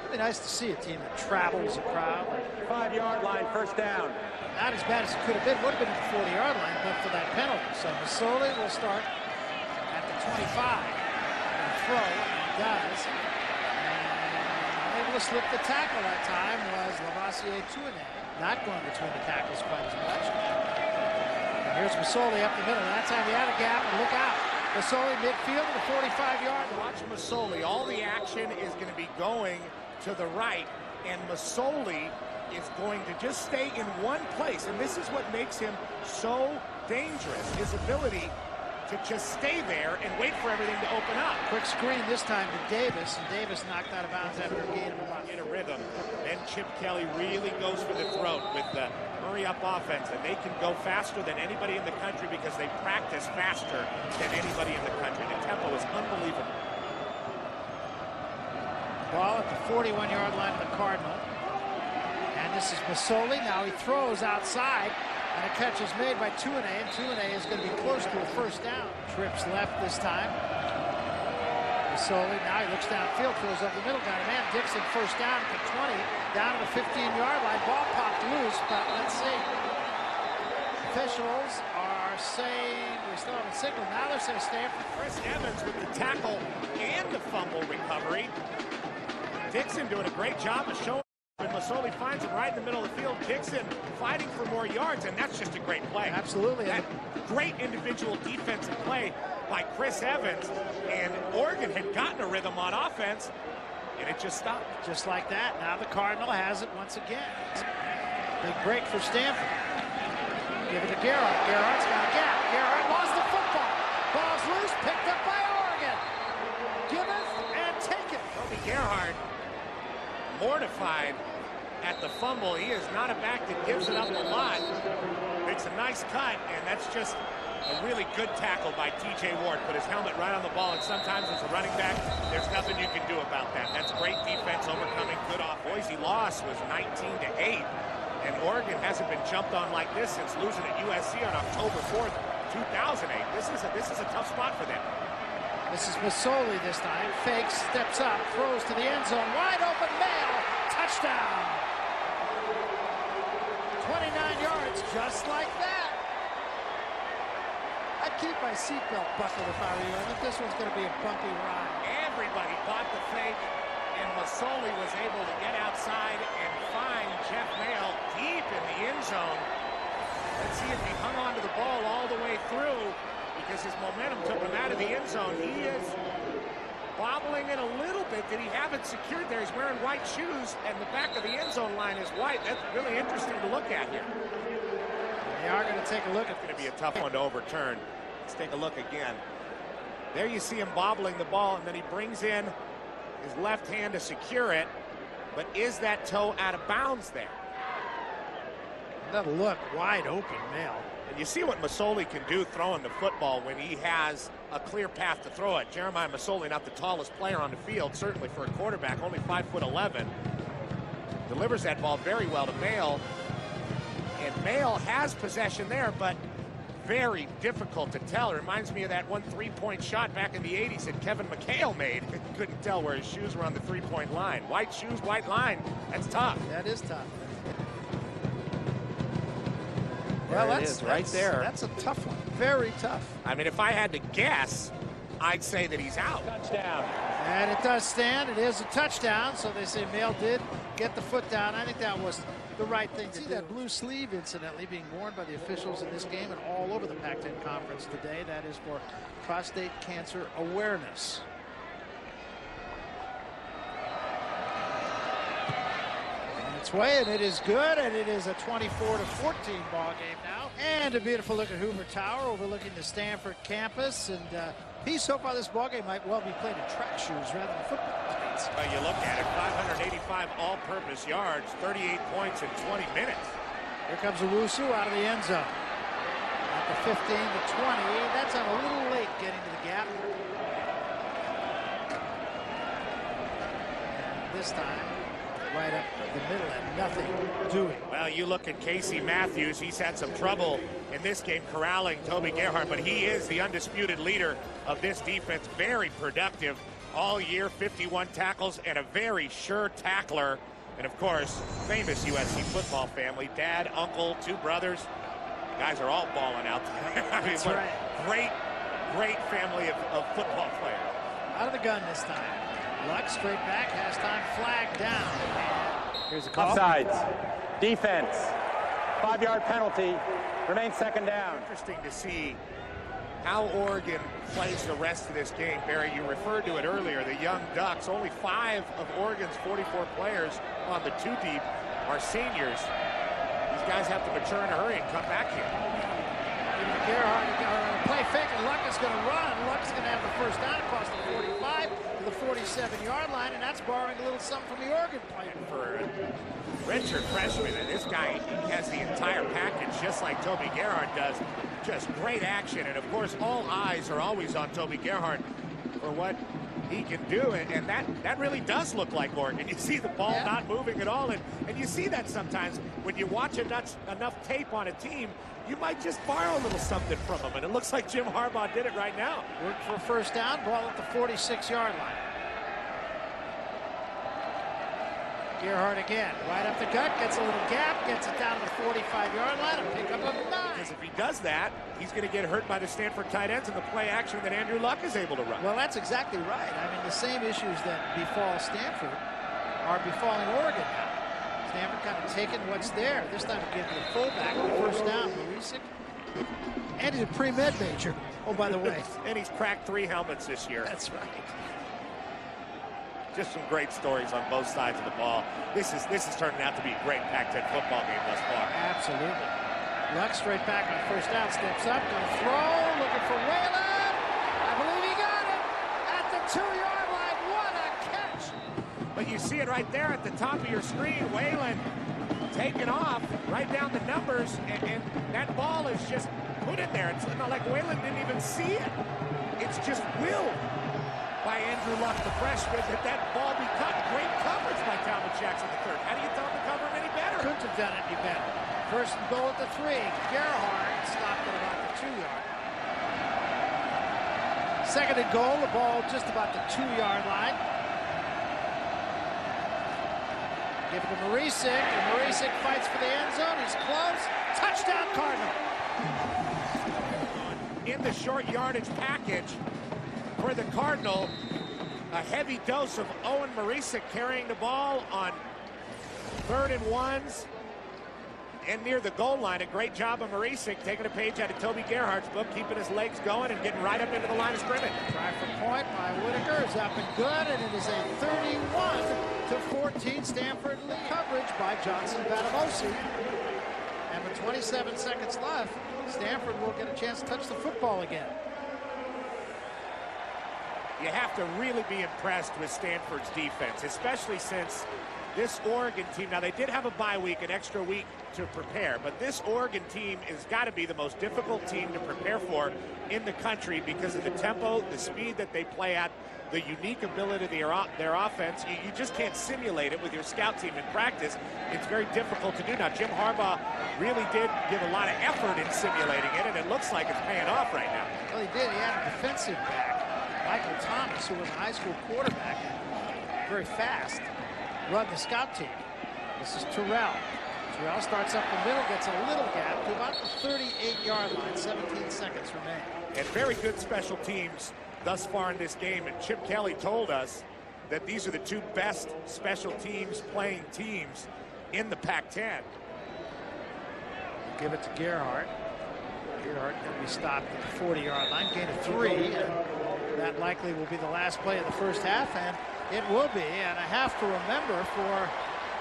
It'd be nice to see a team that travels a crowd. 5-yard line, first down. Not as bad as it could have been. Would have been at the 40-yard line, but for that penalty. So Masoli will start at the 25. And throw, and does. And able to slip the tackle that time was Lavoisier Tuinet. Not going between the tackles quite as much. And here's Masoli up the middle. That time he had a gap, and look out. Masoli midfield to the 45-yard. Watch Masoli. All the action is going to be going to the right, and Masoli is going to just stay in one place. And this is what makes him so dangerous, his ability to just stay there and wait for everything to open up. Quick screen this time to Davis, and Davis knocked out of bounds after a gain of about. In a rhythm, then Chip Kelly really goes for the throat with the hurry-up offense, and they can go faster than anybody in the country because they practice faster than anybody in the country. The tempo is unbelievable. Ball at the 41-yard line of the Cardinal, and this is Masoli. Now he throws outside. And a catch is made by Tuinet, and Tuinet is going to be close to a first down. Trips left this time. Masoli, now he looks downfield, throws up the middle, got a man. Dickson first down at the 20, down to the 15-yard line. Ball popped loose, but let's see. Officials are saying we still have a signal. Now they're saying Stanford. Chris Evans with the tackle and the fumble recovery. Dickson doing a great job of showing. And Masoli finds him right in the middle of the field. Dickson fighting for more yards, and that's just a great play. Absolutely. That great individual defensive play by Chris Evans. And Oregon had gotten a rhythm on offense, and it just stopped. Just like that. Now the Cardinal has it once again. Big break for Stanford. Give it to Gerhart. Gerhart's got a gap. Gerhart lost the football. Ball's loose, picked up by Oregon. Giveth and taketh. Toby Gerhart. Mortified at the fumble. He is not a back that gives it up a lot. Makes a nice cut, and that's just a really good tackle by T.J. Ward. Put his helmet right on the ball, and sometimes as a running back, there's nothing you can do about that. That's great defense overcoming good off. Boise loss was 19-8, and Oregon hasn't been jumped on like this since losing at USC on October 4th, 2008. This is a tough spot for them. This is Masoli this time. Fakes, steps up, throws to the end zone. Wide open, Maehl. Touchdown. 29 yards, just like that. I'd keep my seatbelt buckled if I were you. I think this one's going to be a bumpy ride. Everybody caught the fake, and Masoli was able to get outside and find Jeff Maehl deep in the end zone. Let's see if he hung onto the ball all the way through, because his momentum took him out of the end zone. He is bobbling it a little bit. Did he have it secured there? He's wearing white shoes, and the back of the end zone line is white. That's really interesting to look at here. They are going to take a look. It's going to be a tough one to overturn. Let's take a look again. There you see him bobbling the ball, and then he brings in his left hand to secure it. But is that toe out of bounds there? That'll look wide open now. And you see what Masoli can do throwing the football when he has a clear path to throw it. Jeremiah Masoli, not the tallest player on the field, certainly for a quarterback, only 5'11", delivers that ball very well to Maehl. And Maehl has possession there, but very difficult to tell. It reminds me of that one three-point shot back in the 80s that Kevin McHale made. Couldn't tell where his shoes were on the three-point line. White shoes, white line. That's tough. That is tough. Well, that's right there. That's a tough one. Very tough. I mean, if I had to guess, I'd say that he's out. Touchdown. And it does stand. It is a touchdown. So they say Maehl did get the foot down. I think that was the right thing to do. That blue sleeve, incidentally, being worn by the officials in this game and all over the Pac-10 conference today. That is for prostate cancer awareness. And it's way, and it is good, and it is a 24-14 ball game now. And a beautiful look at Hoover Tower overlooking the Stanford campus. And he so far this ball game might well be played in track shoes rather than football skates. Well, you look at it, 585 all-purpose yards, 38 points in 20 minutes. Here comes Owusu out of the end zone. At the 15 to 20, that's a little late getting to the gap. And this time, right up the middle and nothing doing. Well, you look at Casey Matthews. He's had some trouble in this game corralling Toby Gerhart, but he is the undisputed leader of this defense. Very productive all year, 51 tackles and a very sure tackler. And of course, famous USC football family, dad, uncle, two brothers. The guys are all balling out there. I mean, what right. Great family of football players. Out of the gun this time. Luck straight back, has time, flag down. Here's a call. Offsides, defense, 5-yard penalty, remains second down. Interesting to see how Oregon plays the rest of this game. Barry, you referred to it earlier, the young Ducks. Only 5 of Oregon's 44 players on the two deep are seniors. These guys have to mature in a hurry and come back here. Gerhart play fake, and Luck is going to run. Luck's going to have the first down across the 45 to the 47-yard line, and that's borrowing a little something from the Oregon player. For a redshirt freshman, and this guy has the entire package, just like Toby Gerhart does. Just great action, and of course, all eyes are always on Toby Gerhart for what he can do, and that really does look like Oregon. You see the ball not moving at all, and you see that sometimes when you watch enough tape on a team, you might just borrow a little something from them, and it looks like Jim Harbaugh did it right now. Work for first down, ball at the 46-yard line. Gerhart again, right up the gut, gets a little gap, gets it down to the 45-yard line, and pick up a 9. Because if he does that, he's going to get hurt by the Stanford tight ends and the play action that Andrew Luck is able to run. Well, that's exactly right. I mean, the same issues that befall Stanford are befalling Oregon now. Stanford kind of taking what's there. This time it gives the fullback the first down, Marecic. And he's a pre-med major, oh, by the way. And he's cracked 3 helmets this year. That's right. Just some great stories on both sides of the ball. This is turning out to be a great Pac-10 football game thus far. Absolutely. Luck straight back on first down, steps up, going to throw, looking for Whalen. I believe he got it at the 2-yard line. What a catch! But you see it right there at the top of your screen. Whalen taking off right down the numbers, and that ball is just put in there. It's not like Whalen didn't even see it. It's just willed by Andrew Luck, the freshman, that ball be cut. Great coverage by Talmadge Jackson III. How do you tell him to cover him any better? Couldn't have done it any better. First and goal at the 3. Gerhart stopped at about the 2-yard line. Second and goal, the ball just about the 2-yard line. Give it to Marecic, and Marecic fights for the end zone. He's close. Touchdown, Cardinal. In the short yardage package, for the Cardinal, a heavy dose of Owen Marecic carrying the ball on 3rd and 1s and near the goal line. A great job of Marecic taking a page out of Toby Gerhart's book, keeping his legs going and getting right up into the line of scrimmage. Try for point by Whitaker is up and good, and it is a 31-14 Stanford in the coverage by Johnson Vatamosi. And with 27 seconds left, Stanford will get a chance to touch the football again. You have to really be impressed with Stanford's defense, especially since this Oregon team, now they did have a bye week, an extra week to prepare, but this Oregon team has got to be the most difficult team to prepare for in the country because of the tempo, the speed that they play at, the unique ability of their offense. You just can't simulate it with your scout team in practice. It's very difficult to do. Now, Jim Harbaugh really did give a lot of effort in simulating it, and it looks like it's paying off right now. Well, he did. He had a defensive back, Michael Thomas, who was a high school quarterback, very fast, run the scout team. This is Terrell. Terrell starts up the middle, gets a little gap to about the 38-yard line, 17 seconds remain. And very good special teams thus far in this game, and Chip Kelly told us that these are the 2 best special teams playing teams in the Pac-10. Give it to Gerhart. Gerhart can be stopped at the 40-yard line, gain of 3. That likely will be the last play of the first half, and it will be. And a half to remember for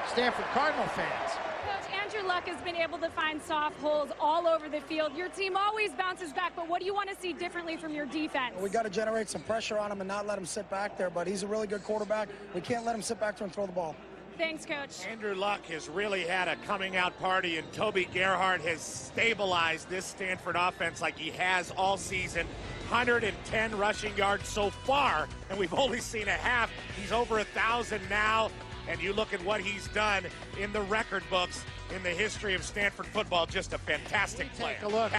Stanford Cardinal fans. Coach, Andrew Luck has been able to find soft holes all over the field. Your team always bounces back, but what do you want to see differently from your defense? Well, we got to generate some pressure on him and not let him sit back there, but he's a really good quarterback. We can't let him sit back there and throw the ball. Thanks, Coach. Andrew Luck has really had a coming-out party, and Toby Gerhart has stabilized this Stanford offense like he has all season. 110 rushing yards so far, and we've only seen a half. He's over 1,000 now, and you look at what he's done in the record books in the history of Stanford football. Just a fantastic player. Take a look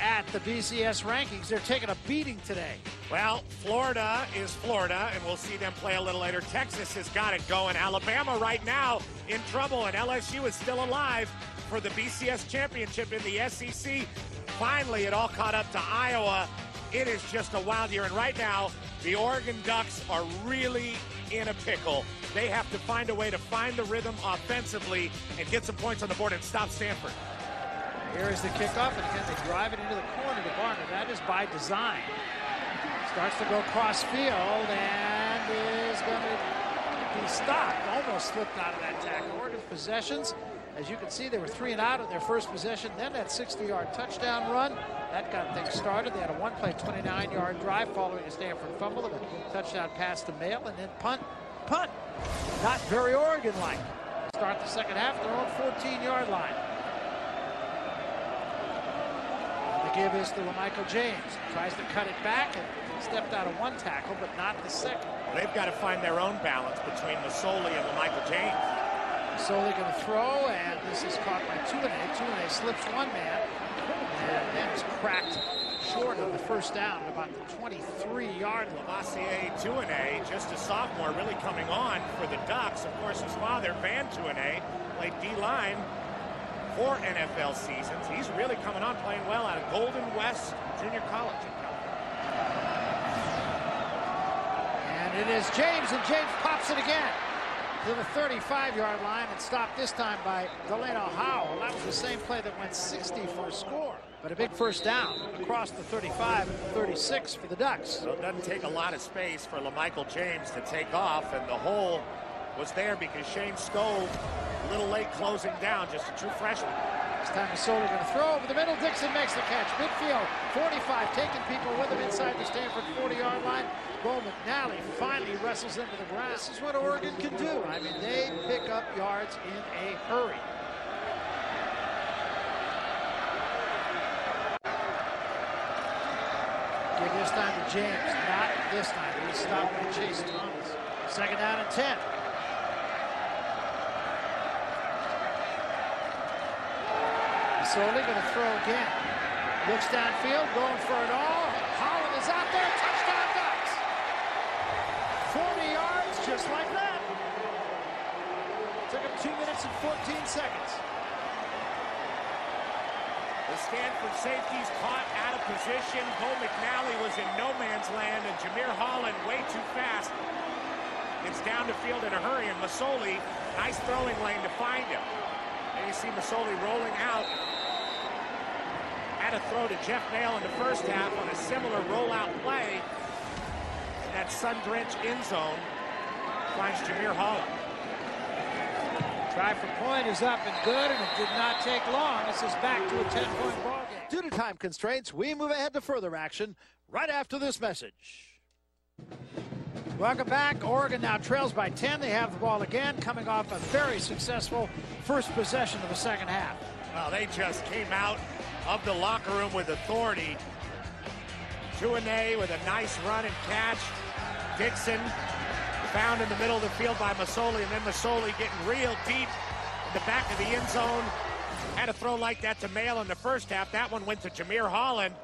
at the BCS rankings. They're taking a beating today. Well, Florida is Florida, and we'll see them play a little later. Texas has got it going. Alabama right now in trouble, and LSU is still alive for the BCS championship in the SEC. Finally, it all caught up to Iowa. It is just a wild year, and right now, the Oregon Ducks are really in a pickle. They have to find a way to find the rhythm offensively and get some points on the board and stop Stanford. Here is the kickoff, and again, they drive it into the corner to Barner. That is by design. Starts to go cross-field and is going to be stopped. Almost slipped out of that tackle. Oregon's possessions, as you can see, they were 3 and out at their first possession. Then that 60-yard touchdown run, that got things started. They had a one-play 29-yard drive following a Stanford fumble, and a touchdown pass to Maehl, and then punt. Not very Oregon-like. Start the second half at their own 14-yard line. The give is to LaMichael James. Tries to cut it back and stepped out of one tackle, but not the second. They've got to find their own balance between Masoli and LaMichael James. Masoli going to throw, and this is caught by Tuiné. Tuiné slips one man, and that is cracked short of the first down at about the 23-yard line. Lavoisier Tuiné, just a sophomore, really coming on for the Ducks. Of course, his father, Van Tuiné, played D-line 4 NFL seasons. He's really coming on, playing well out of Golden West Junior College. And it is James, and James pops it again to the 35-yard line, and stopped this time by Delano Howell. That was the same play that went 60 for a score. But a big first down across the 35 and the 36 for the Ducks. So it doesn't take a lot of space for LaMichael James to take off, and the hole was there because Shane Scove, a little late closing down, just a true freshman. This time Masoli going to throw over the middle. Dickson makes the catch. Midfield, 45, taking people with him inside the Stanford 40-yard line. Bo McNally finally wrestles into the ground. This is what Oregon can do. I mean, they pick up yards in a hurry. Give this time to James. Not this time. He's stopped by Chase Thomas. Second down and 10. Masoli going to throw again. Looks downfield, going for it all. Holland is out there. Touchdown Ducks. 40 yards just like that. Took him 2 minutes and 14 seconds. The Stanford safeties caught out of position. Bo McNally was in no man's land, and Jamere Holland way too fast. It's down to field in a hurry, and Masoli, nice throwing lane to find him. And you see Masoli rolling out. Had a throw to Jeff Maehl in the first half on a similar rollout play. And that sun-drenched end zone finds Jamere Holland. Try for point is up and good, and it did not take long. This is back to a 10-point ball game. Due to time constraints, we move ahead to further action right after this message. Welcome back. Oregon now trails by 10. They have the ball again, coming off a very successful first possession of the second half. Well, they just came out of the locker room with authority. Tuiné with a nice run and catch. Dickson found in the middle of the field by Masoli, and then Masoli getting real deep in the back of the end zone. Had a throw like that to Maehl in the first half. That one went to Jamere Holland.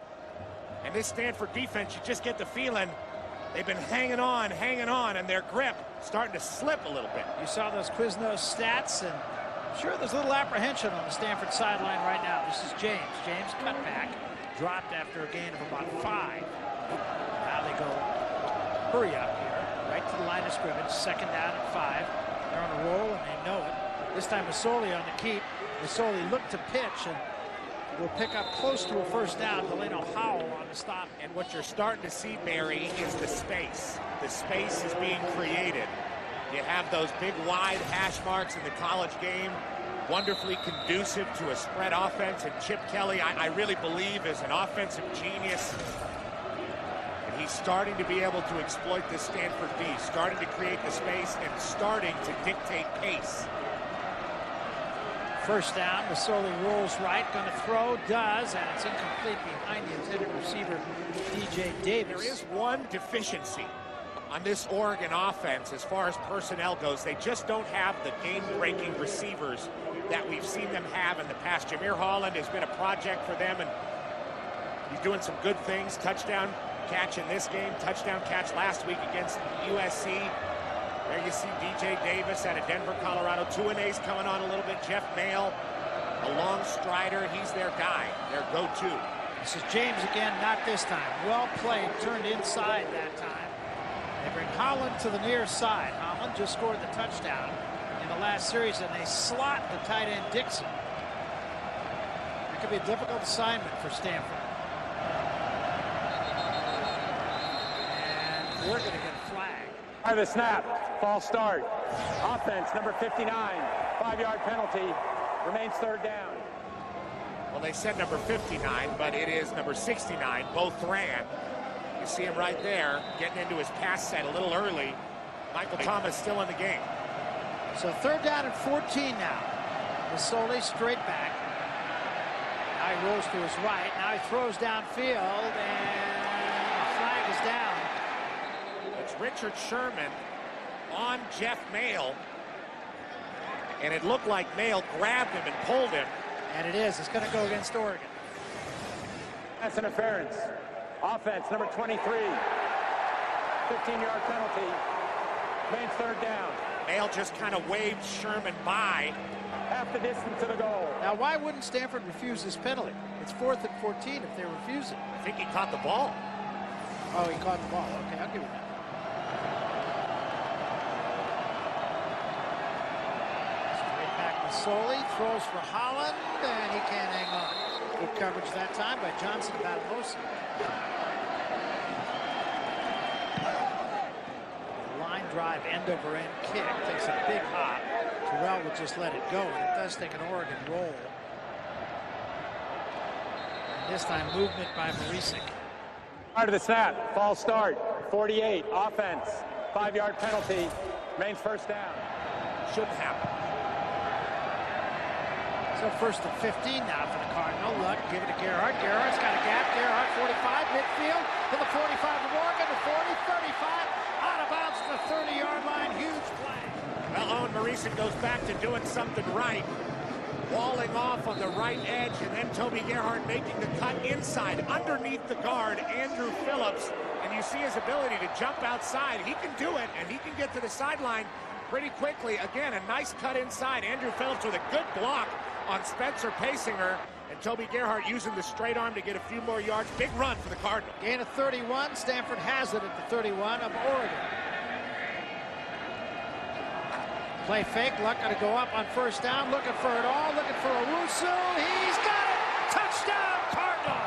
And this Stanford defense, you just get the feeling they've been hanging on, and their grip starting to slip a little bit. You saw those Quiznos stats, and I'm sure there's a little apprehension on the Stanford sideline right now. This is James. James cut back, dropped after a gain of about 5. Now they go hurry up here, right to the line of scrimmage, second down and 5. They're on a roll, and they know it. This time Masoli on the keep. Masoli looked to pitch, and will pick up close to a first down. Delano Howell on the stop. And what you're starting to see, Barry, is the space. The space is being created You have those big wide hash marks in the college game, wonderfully conducive to a spread offense. And Chip Kelly, I really believe, is an offensive genius. And he's starting to be able to exploit this Stanford D, starting to create the space and starting to dictate pace. First down, Masoli rolls right, gonna throw, does, and it's incomplete behind the intended receiver, D.J. Davis. There is one deficiency on this Oregon offense as far as personnel goes. They just don't have the game-breaking receivers that we've seen them have in the past. Jamere Holland has been a project for them, and he's doing some good things. Touchdown catch in this game, touchdown catch last week against USC. There you see D.J. Davis out of Denver, Colorado. 2-and-A's coming on a little bit. Jeff Maehl, a long strider. He's their guy, their go-to. This is James again, not this time. Well played, turned inside that time. They bring Holland to the near side. Holland just scored the touchdown in the last series, and they slot the tight end Dickson. That could be a difficult assignment for Stanford. And we're going to get a flag. By the snap, false start. Offense, number 59, 5-yard penalty, remains third down. Well, they said number 59, but it is number 69, Bo Thran. You see him right there, getting into his pass set a little early. Michael Thomas still in the game. So third down and 14 now. Masoli straight back. Now he rolls to his right, now he throws downfield, and the flag is down. Richard Sherman on Jeff Maehl, and it looked like Maehl grabbed him and pulled him. And it is. It's going to go against Oregon. Pass interference. Offense, number 23. 15-yard penalty. Remains third down. Maehl just kind of waved Sherman by. Half the distance to the goal. Now, why wouldn't Stanford refuse this penalty? It's 4th and 14 if they refuse it. I think he caught the ball. Oh, he caught the ball. Okay, I'll give you that. Masoli throws for Holland, and he can't hang on. Good coverage that time by Johnson about Owusu. Line drive, end over end kick, takes a big hop. Terrell would just let it go, and it does take an Oregon roll. And this time, movement by Marecic. Part of the snap, false start, 48, offense, 5-yard penalty, remains first down. Shouldn't happen. So first and 15 now for the Cardinal. Luck, give it to Gerhart. Gerhart's got a gap. Gerhart, 45, midfield, to the 45 of Oregon, to 40, 35, out of bounds to the 30-yard line. Huge play. Well, Owen Marecic goes back to doing something right. Walling off on the right edge, and then Toby Gerhart making the cut inside, underneath the guard, Andrew Phillips. And you see his ability to jump outside. He can do it, and he can get to the sideline pretty quickly. Again, a nice cut inside. Andrew Phillips with a good block on Spencer Pacinger, and Toby Gerhart using the straight arm to get a few more yards. Big run for the Cardinal. Gain of 31. Stanford has it at the 31 of Oregon. Play fake. Luck going to go up on first down. Looking for it all. Looking for Owusu. He's got it. Touchdown, Cardinal.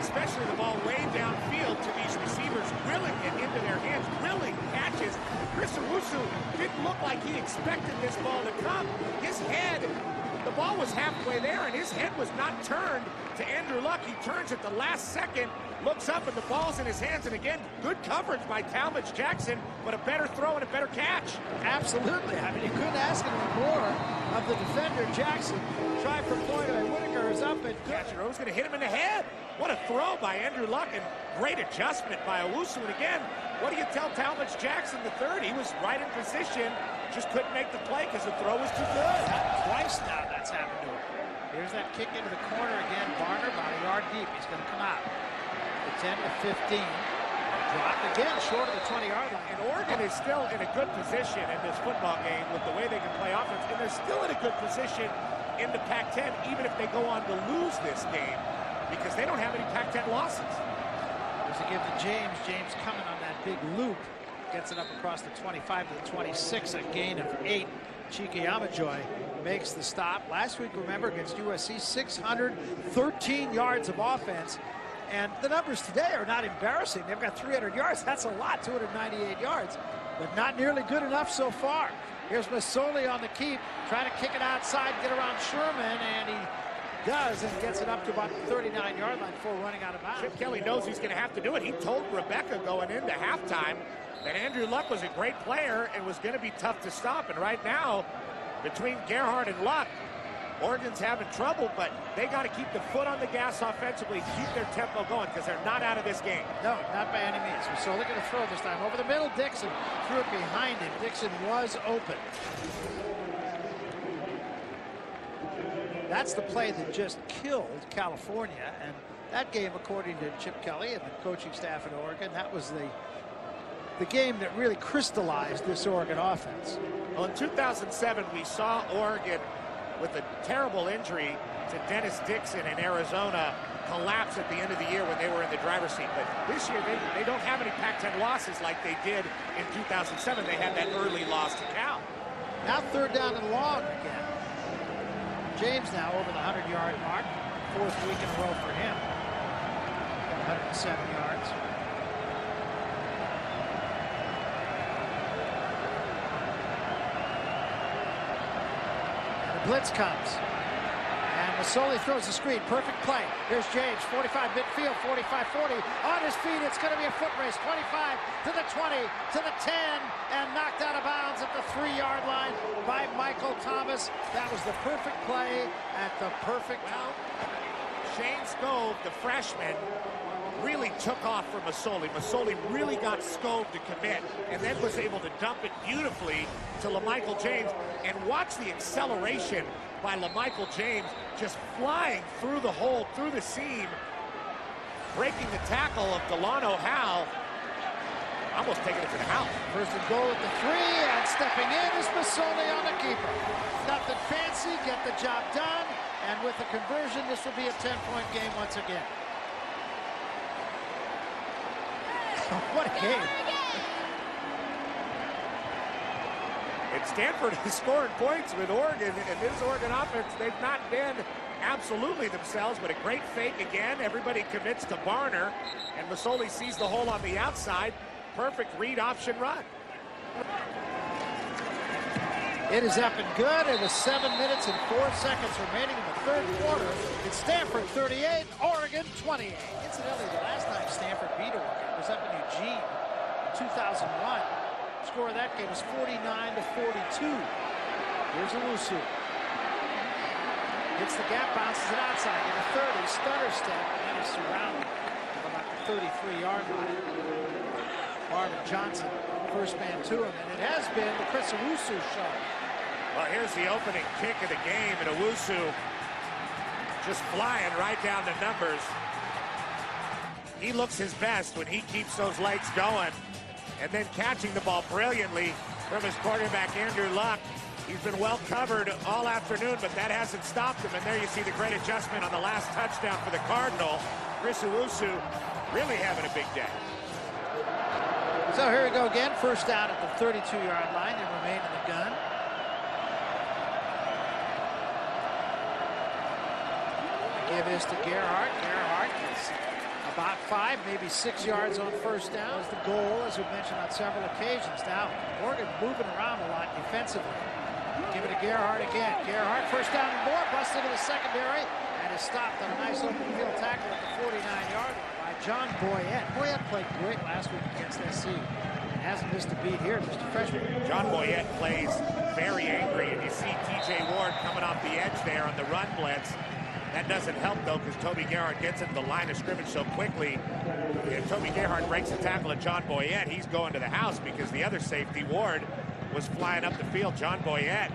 Especially the ball way downfield to these receivers, willing it into their hands, willing catches. Chris Owusu didn't look like he expected this ball to come. His head, the ball was halfway there, and his head was not turned to Andrew Luck. He turns at the last second, looks up, and the ball's in his hands. And again, good coverage by Talmadge Jackson, but a better throw and a better catch. Absolutely. I mean, you couldn't ask him more of the defender, Jackson. Try for point away. Whitaker is up and good. Catcher was going to hit him in the head. What a throw by Andrew Luck, and great adjustment by Owusu. And again, what do you tell Talmadge Jackson the third? He was right in position, just couldn't make the play because the throw was too good. Twice now that's happened to him. Here's that kick into the corner again. Barner about a yard deep. He's going to come out. The 10 to 15. Dropped again, short of the 20-yard line. And Oregon is still in a good position in this football game with the way they can play offense. And they're still in a good position in the Pac-10, even if they go on to lose this game, because they don't have any Pac-10 losses. There's a give to James. James coming on that big loop. Gets it up across the 25 to the 26. A gain of 8. Chike Amajoy makes the stop. Last week, remember, against USC, 613 yards of offense. And the numbers today are not embarrassing. They've got 300 yards. That's a lot, 298 yards, but not nearly good enough so far. Here's Masoli on the keep, trying to kick it outside, get around Sherman, and he does, and gets it up to about the 39-yard line before running out of bounds. Chip Kelly knows he's going to have to do it. He told Rebecca going into halftime that Andrew Luck was a great player and was going to be tough to stop. And right now, between Gerhart and Luck, Oregon's having trouble, but they got to keep the foot on the gas offensively, keep their tempo going, because they're not out of this game. No, not by any means. So look at the throw this time. Over the middle, Dickson threw it behind him. Dickson was open. That's the play that just killed California, and that game, according to Chip Kelly and the coaching staff at Oregon, that was the game that really crystallized this Oregon offense. Well, in 2007, we saw Oregon with a terrible injury to Dennis Dickson in Arizona collapse at the end of the year when they were in the driver's seat. But this year, they don't have any Pac-10 losses like they did in 2007. They had that early loss to Cal. Now third down and long again. James now over the 100-yard mark, fourth week in a row for him. 107 yards. The blitz comes, and Masoli throws the screen. Perfect play. Here's James, 45 midfield, 45-40. On his feet, it's going to be a foot race. 25 to the 20, to the 10, and knocked out of bounds at the 3-yard line by Michael Thomas. That was the perfect play at the perfect time. Shane Scove, the freshman, really took off from Masoli. Masoli really got Scove to commit, and then was able to dump it beautifully to LaMichael James. And watch the acceleration by LaMichael James, just flying through the hole, through the seam, breaking the tackle of Delano Howell. Almost taking it to the house. First and goal at the 3, and stepping in is Masoli on the keeper. Nothing fancy, get the job done, and with the conversion, this will be a 10-point game once again. What a game. And Stanford is scoring points with Oregon, and this Oregon offense, they've not been absolutely themselves, but a great fake again. Everybody commits to Barner, and Masoli sees the hole on the outside. Perfect read option run. It is up and good, and with 7 minutes and 4 seconds remaining in the third quarter, it's Stanford 38, Oregon 28. Incidentally, the last time Stanford beat Oregon was up in Eugene in 2001. The score of that game was 49-42. Here's Owusu. Hits the gap, bounces it outside in the 30, stutter step, and is surrounded about the 33-yard line. Marvin Johnson, first man to him, and it has been the Chris Owusu show. Well, here's the opening kick of the game, and Owusu just flying right down the numbers. He looks his best when he keeps those legs going, and then catching the ball brilliantly from his quarterback, Andrew Luck. He's been well covered all afternoon, but that hasn't stopped him, and there you see the great adjustment on the last touchdown for the Cardinal. Chris Owusu really having a big day. So here we go again, first down at the 32-yard line, and remain in the gun. They give this to Gerhart. Gerhart is about 5, maybe 6 yards on first down. Is the goal, as we've mentioned on several occasions. Now, Oregon moving around a lot defensively. Give it to Gerhart again. Gerhart, first down and more, busts into the secondary, and is stopped on a nice open field tackle at the 49-yard line. John Boyette. Boyette played great last week against SC. Hasn't missed a beat here, Mr. Freshman. John Boyette plays very angry, and you see T.J. Ward coming off the edge there on the run blitz. That doesn't help, though, because Toby Gerhart gets into the line of scrimmage so quickly. If Toby Gerhart breaks the tackle of John Boyette, he's going to the house, because the other safety, Ward, was flying up the field. John Boyette,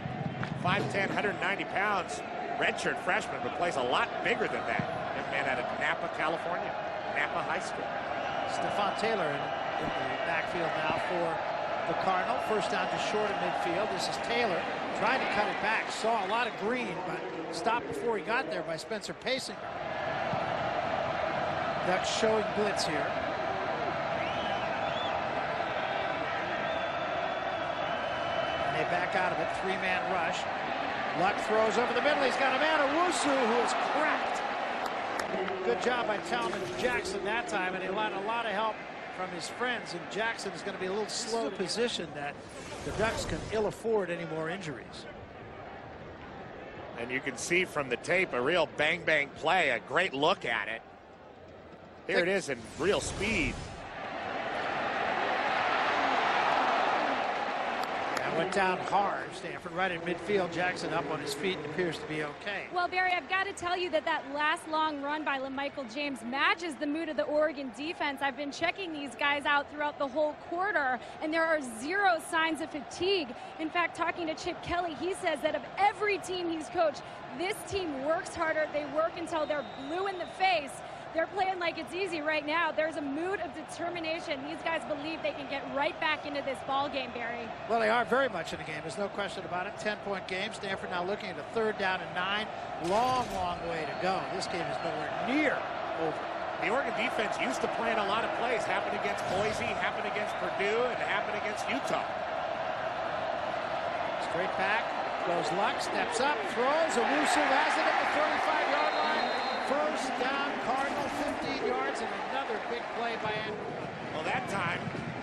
5'10", 190 pounds, redshirt freshman, but plays a lot bigger than that. Young man out of Napa, California. Napa High School. Stepfan Taylor in the backfield now for the Cardinal. First down to short of midfield. This is Taylor trying to cut it back. Saw a lot of green, but stopped before he got there by Spencer Pacinger. Ducks showing blitz here. And they back out of it. Three-man rush. Luck throws over the middle. He's got a man, Owusu, who is cracked. Good job by Talmadge Jackson that time, and he had a lot of help from his friends, and Jackson is going to be a little slow position that the Ducks can ill afford any more injuries. And you can see from the tape a real bang-bang play, a great look at it. There it is in real speed. That went down hard, Stanford, right in midfield. Jackson up on his feet and appears to be okay. Well, Barry, I've got to tell you that that last long run by LaMichael James matches the mood of the Oregon defense. I've been checking these guys out throughout the whole quarter, and there are zero signs of fatigue. In fact, talking to Chip Kelly, he says that of every team he's coached, this team works harder. They work until they're blue in the face. They're playing like it's easy right now. There's a mood of determination. These guys believe they can get right back into this ball game, Barry. Well, they are very much in the game. There's no question about it. 10-point game. Stanford now looking at a 3rd down and 9. Long, long way to go. This game is nowhere near over. The Oregon defense used to play in a lot of plays. Happened against Boise, happened against Purdue, and happened against Utah. Straight back goes Luck, steps up, throws. Owusu has it at the 35-yard line. 1st down, Cardinal, 15 yards, and another big play by Andrew. Well, that time,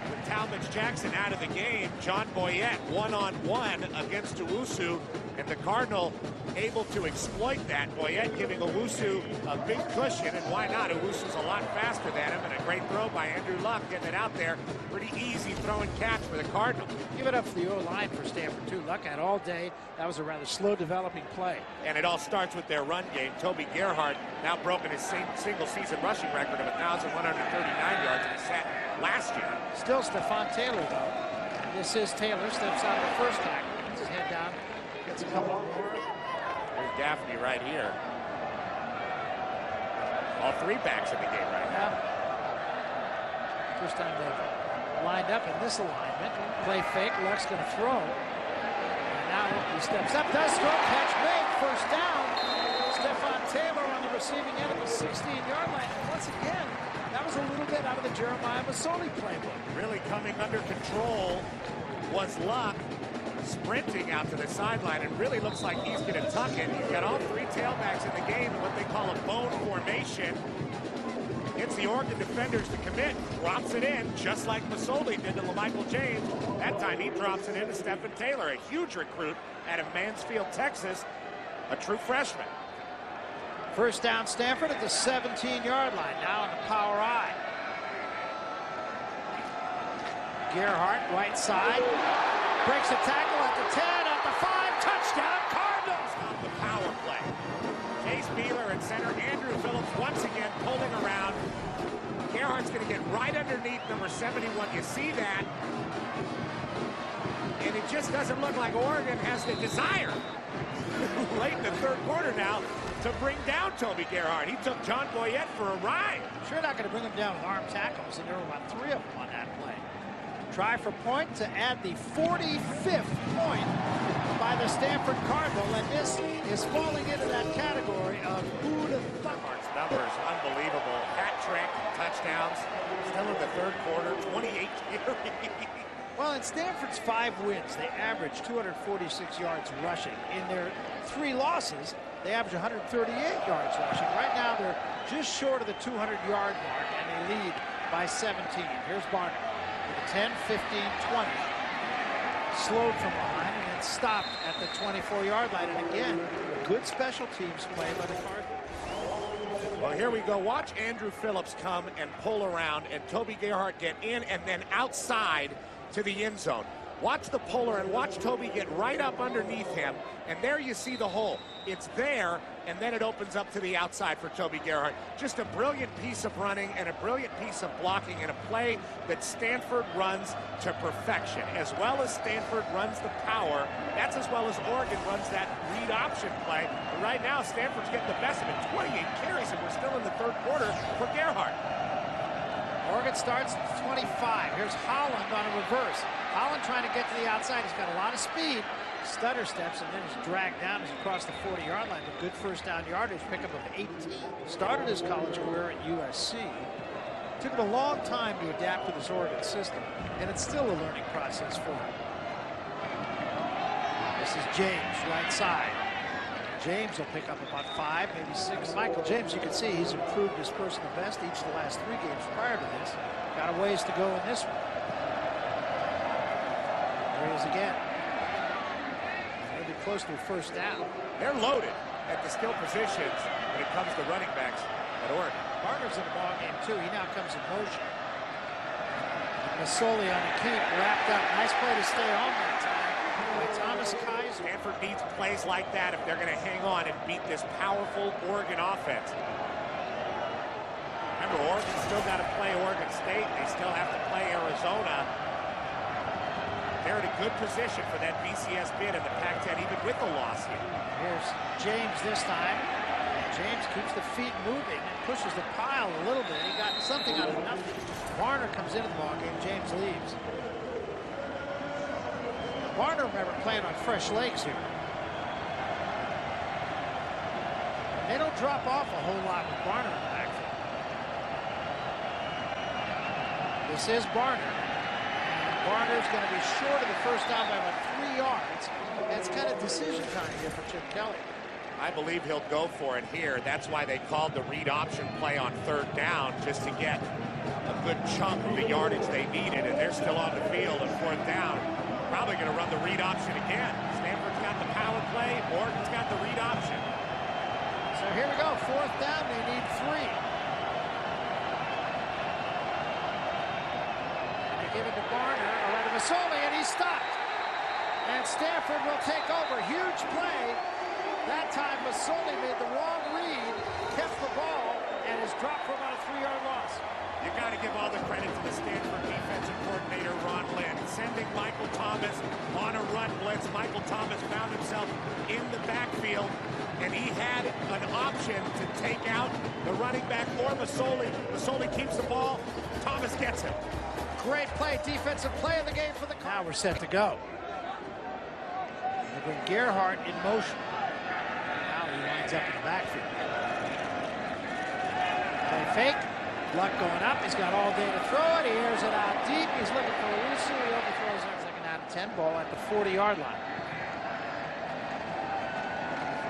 with Talmadge Jackson out of the game, John Boyette one-on-one against Owusu, and the Cardinal able to exploit that. Boyette giving Owusu a big cushion, and why not? Owusu's a lot faster than him, and a great throw by Andrew Luck getting it out there. Pretty easy throw and catch for the Cardinal. Give it up for the O-line for Stanford, too. Luck had all day. That was a rather slow-developing play. And it all starts with their run game. Toby Gerhart now broken his single-season rushing record of 1,139 yards and he set last year. Still Stepfan Taylor, though. This is Taylor. Steps out of the 1st tackle. Puts his head down. Gets a couple more. There's Gaffney right here. All three backs in the game right now. Yeah. First time they've lined up in this alignment. Play fake. Luck's going to throw. And now he steps up. Does throw. Catch made. 1st down. Stepfan Taylor on the receiving end of the 16-yard line. And once again, that was a little bit out of the Jeremiah Masoli playbook. Really coming under control was Luck. Sprinting out to the sideline, and really looks like he's going to tuck it. You've got all three tailbacks in the game in what they call a bone formation. Gets the Oregon defenders to commit, drops it in, just like Masoli did to LaMichael James. That time he drops it in to Stepfan Taylor, a huge recruit out of Mansfield, Texas, a true freshman. 1st down, Stanford at the 17-yard line, now on the power eye. Gerhart, right side. Breaks a tackle at the 10, at the 5, touchdown, Cardinals! On the power play. Chase Beeler and center Andrew Phillips once again pulling around. Gerhart's going to get right underneath number 71. You see that. And it just doesn't look like Oregon has the desire late in the 3rd quarter now to bring down Toby Gerhart. He took John Boyette for a ride. Sure not going to bring him down with arm tackles, and there were about 3 of them on that play. Try for point to add the 45th point by the Stanford Cardinal, and this is falling into that category of who the fuck. Gerhart's numbers unbelievable. Hat trick, touchdowns, still in the 3rd quarter, 28 carries. Well, in Stanford's 5 wins, they average 246 yards rushing. In their 3 losses, they average 138 yards rushing. Right now, they're just short of the 200-yard mark, and they lead by 17. Here's Barnum. 10, 15, 20. Slowed from behind and then stopped at the 24-yard line. And again, good special teams play by the Cardinals. Well, here we go. Watch Andrew Phillips come and pull around, and Toby Gerhart get in and then outside to the end zone. Watch the puller and watch Toby get right up underneath him. And there you see the hole. It's there, and then it opens up to the outside for Toby Gerhart. Just a brilliant piece of running and a brilliant piece of blocking and a play that Stanford runs to perfection. As well as Stanford runs the power, that's as well as Oregon runs that read option play. But right now, Stanford's getting the best of it. 28 carries, and we're still in the 3rd quarter for Gerhart. Oregon starts at 25. Here's Holland on a reverse. Holland trying to get to the outside. He's got a lot of speed. Stutter steps and then is dragged down as he crossed the 40-yard line. A good 1st down yardage, pickup of 18. Started his college career at USC. Took it a long time to adapt to this Oregon system, and it's still a learning process for him. This is James, right side. James will pick up about 5, maybe 6. Michael James, you can see he's improved his personal best each of the last 3 games prior to this. Got a ways to go in this one. There he is again. Really close to a first down. They're loaded at the skill positions when it comes to running backs at Oregon. Barner's in the ball game too. He now comes in motion. Masoli on the keep, wrapped up. Nice play to stay on that time. Thomas Kaiser. Stanford needs plays like that if they're going to hang on and beat this powerful Oregon offense. Remember, Oregon's still got to play Oregon State. They still have to play Arizona. They're in a good position for that BCS bid in the Pac-10, even with the loss here. Here's James this time. James keeps the feet moving and pushes the pile a little bit. He got something out of nothing. Warner comes into the ballgame. James leaves. Warner, remember, playing on fresh legs here. They don't drop off a whole lot with Barner in the backfield. This is Barner. Barner's going to be short of the first down by about 3 yards. That's kind of decision time here for Chip Kelly. I believe he'll go for it here. That's why they called the read option play on 3rd down, just to get a good chunk of the yardage they needed, and they're still on the field on 4th down. Probably going to run the read option again. Stanford's got the power play. Oregon's got the read option. So here we go. 4th down. They need 3. And they give it to Barner, around to Masoli, and he's stopped. And Stanford will take over. Huge play. That time Masoli made the wrong read, kept the ball, and is dropped for about a 3-yard loss. You got to give all the credit to the Stanford defensive coordinator, Ron Lynn, sending Michael Thomas on a run blitz. Michael Thomas found himself in the backfield, and he had an option to take out the running back or Masoli. Masoli keeps the ball. Thomas gets it. Great play, defensive play of the game for the Cardinals. Now we're set to go. They bring Gerhart in motion. Now he winds up in the backfield. Play fake. Luck going up. He's got all day to throw it. He airs it out deep. He's looking for Owusu. He overthrows it. It's like an out-of-10 ball at the 40-yard line.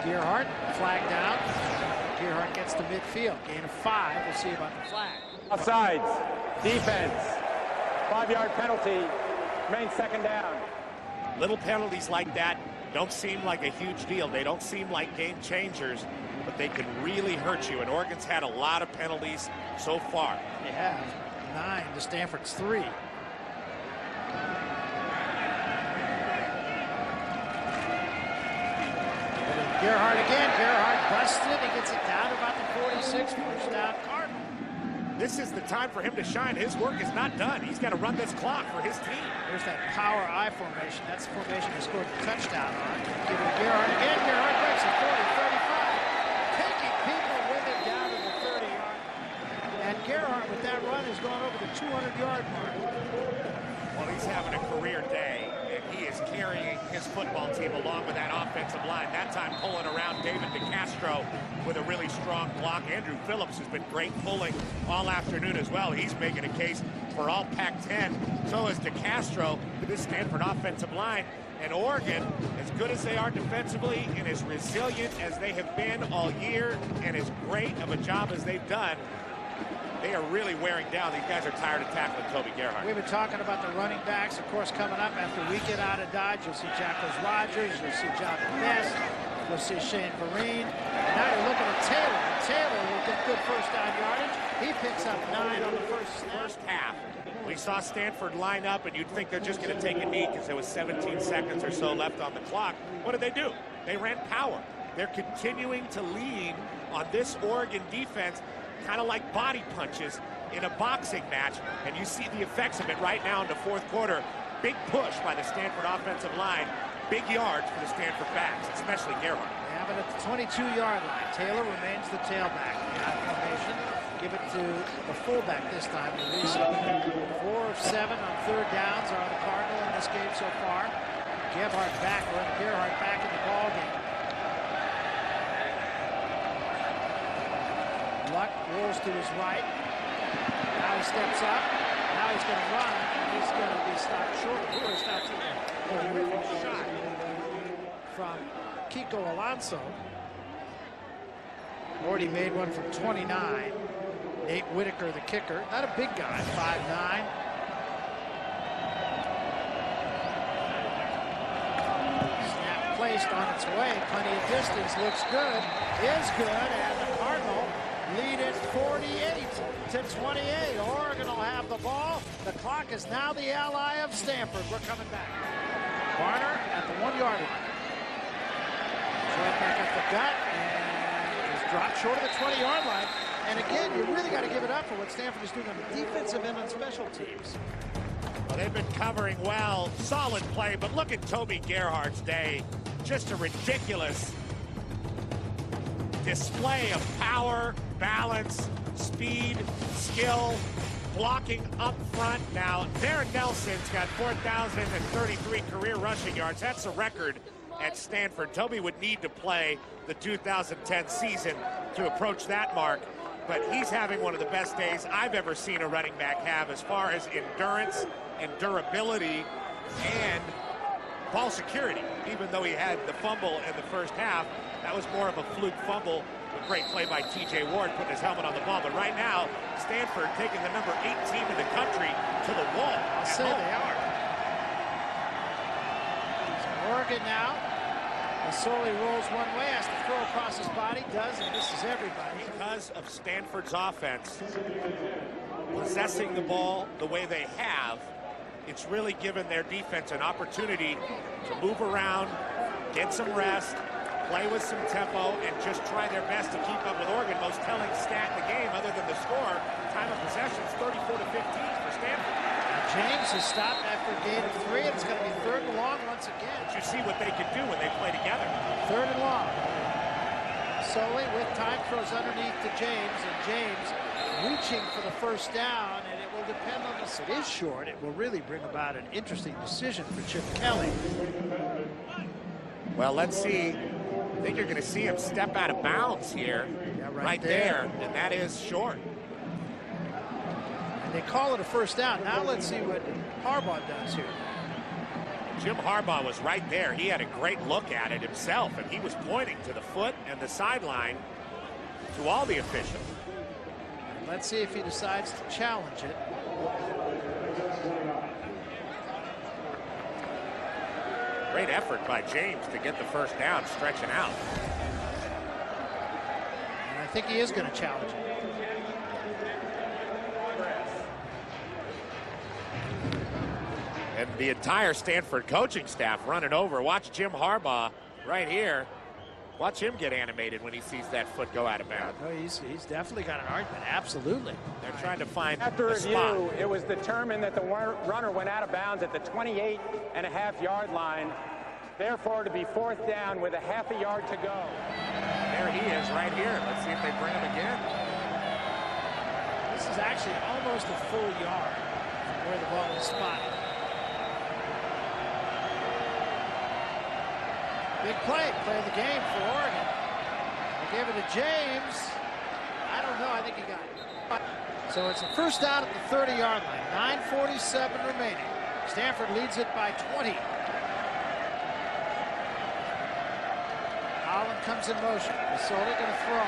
Gerhart, flag down. Gerhart gets to midfield. Gain of 5. We'll see about the flag. Offsides. Defense. 5-yard penalty. Remains 2nd down. Little penalties like that don't seem like a huge deal. They don't seem like game changers, but they can really hurt you. And Oregon's had a lot of penalties so far. They have 9 to Stanford's 3. Gerhart again. Gerhart busted. He gets it down about the 46. First down, Cardinal. This is the time for him to shine. His work is not done. He's got to run this clock for his team. There's that power I formation. That's the formation he scored the touchdown on. Give it to Gerhart again. Gerhart breaks it 40. Gerhart with that run has gone over the 200-yard mark. Well, he's having a career day, and he is carrying his football team along with that offensive line. That time pulling around David DeCastro with a really strong block. Andrew Phillips has been great pulling all afternoon as well. He's making a case for all Pac-10. So is DeCastro with this Stanford offensive line. And Oregon, as good as they are defensively and as resilient as they have been all year and as great of a job as they've done, they are really wearing down. These guys are tired of tackling Toby Gerhart. We've been talking about the running backs, of course, coming up after we get out of Dodge. You'll see Jacquizz Rodgers. You'll see Jahvid Best. You'll see Shane Vereen. And now you're looking at Taylor. Taylor will get good first down yardage. He picks up 9 on the first half. We saw Stanford line up, and you'd think they're just going to take a knee because there was 17 seconds or so left on the clock. What did they do? They ran power. They're continuing to lean on this Oregon defense, kind of like body punches in a boxing match, and you see the effects of it right now in the 4th quarter. Big push by the Stanford offensive line, big yards for the Stanford backs, especially Gerhart. They have it at the 22-yard line. Taylor remains the tailback. Give it to the fullback this time. 4 of 7 on 3rd downs are the Cardinal in this game so far. Gerhart back, Gerhart back in the ball game. Luck rolls to his right. Now he steps up. Now he's going to run, and he's going to be stopped short. He stops shot from Kiko Alonso. Morty made one from 29. Nate Whitaker, the kicker, not a big guy, 5'9". Placed on its way, plenty of distance, looks good, is good, and the Cardinal lead it 48-28. Oregon will have the ball. The clock is now the ally of Stanford. We're coming back. Barner at the 1-yard line. Right back up the gut, and was dropped short of the 20-yard line. And again, you really got to give it up for what Stanford is doing on the defensive end and special teams. Well, they've been covering well, solid play, but look at Toby Gerhart's day. Just a ridiculous display of power, balance, speed, skill, blocking up front. Now, Darren Nelson's got 4,033 career rushing yards. That's a record at Stanford. Toby would need to play the 2010 season to approach that mark, but he's having one of the best days I've ever seen a running back have as far as endurance and durability and ball security. Even though he had the fumble in the first half, that was more of a fluke fumble. A great play by T.J. Ward putting his helmet on the ball. But right now, Stanford taking the number 8 team in the country to the wall. I'll say they are. So Oregon now. Masoli rolls one way, has to throw across his body, does, and misses everybody. Because of Stanford's offense possessing the ball the way they have, it's really given their defense an opportunity to move around, get some rest, play with some tempo, and just try their best to keep up with Oregon. Most telling stat in the game, other than the score, time of possession is 34-15 for Stanford. James has stopped after a gain of 3. It's going to be 3rd and long once again. But you see what they can do when they play together. 3rd and long. Soley with time throws underneath to James, and James reaching for the first down, and it will depend on this. It is short. It will really bring about an interesting decision for Chip Kelly. Well, let's see. I think you're going to see him step out of bounds here. Yeah, right there. And that is short. And they call it a first down. Now let's see what Harbaugh does here. Jim Harbaugh was right there. He had a great look at it himself, and he was pointing to the foot and the sideline to all the officials. Let's see if he decides to challenge it. Great effort by James to get the first down, stretching out. And I think he is going to challenge it. And the entire Stanford coaching staff running over. Watch Jim Harbaugh right here. Watch him get animated when he sees that foot go out of bounds. No, he's definitely got an argument, absolutely. They're trying to find a spot. After review, it was determined that the runner went out of bounds at the 28.5-yard line. Therefore, to be 4th down with a half-yard to go. There he is right here. Let's see if they bring him again. This is actually almost a full yard from where the ball was spotted. Big play, play of the game for Oregon. They gave it to James. I don't know, I think he got it. So it's a first down at the 30-yard line. 9:47 remaining. Stanford leads it by 20. Holland comes in motion. Masoli going to throw.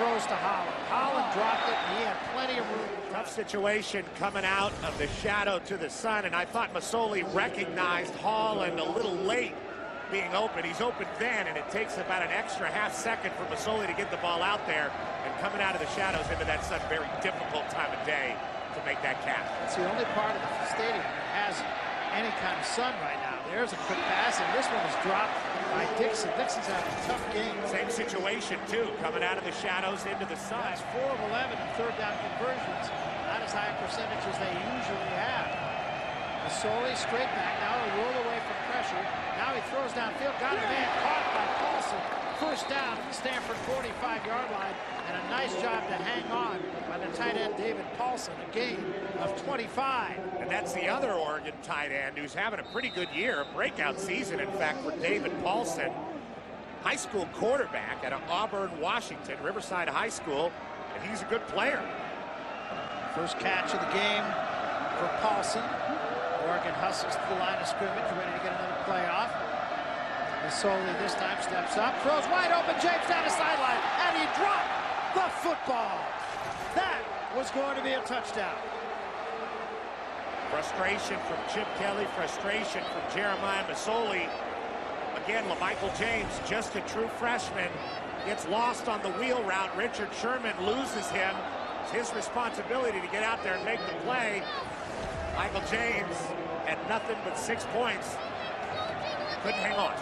Throws to Holland. Holland dropped it, and he had plenty of room. Tough situation coming out of the shadow to the sun, and I thought Masoli recognized Holland a little late. Being open. He's open then, and it takes about an extra ½ second for Masoli to get the ball out there, and coming out of the shadows into that sun, very difficult time of day to make that catch. It's the only part of the stadium that has any kind of sun right now. There's a quick pass, and this one was dropped by Dickson. Dixon's had a tough game. Same situation, too, coming out of the shadows into the sun. That's 4 of 11 in 3rd down conversions. Not as high a percentage as they usually have. Masoli straight back. Now a roll away from pressure. Now he throws downfield, got a man caught by Paulson. First down at the Stanford 45-yard line, and a nice job to hang on by the tight end David Paulson, a gain of 25. And that's the other Oregon tight end who's having a pretty good year, a breakout season, in fact, for David Paulson. High school quarterback at Auburn, Washington, Riverside High School, and he's a good player. First catch of the game for Paulson. Oregon hustles to the line of scrimmage, ready to get another playoff. Masoli this time steps up, throws wide open, James down the sideline, and he dropped. football. That was going to be a touchdown. Frustration from Chip Kelly, frustration from Jeremiah Masoli. Again, LaMichael James, just a true freshman, gets lost on the wheel route. Richard Sherman loses him. It's his responsibility to get out there and make the play. Michael James had nothing but 6 points. Couldn't hang on.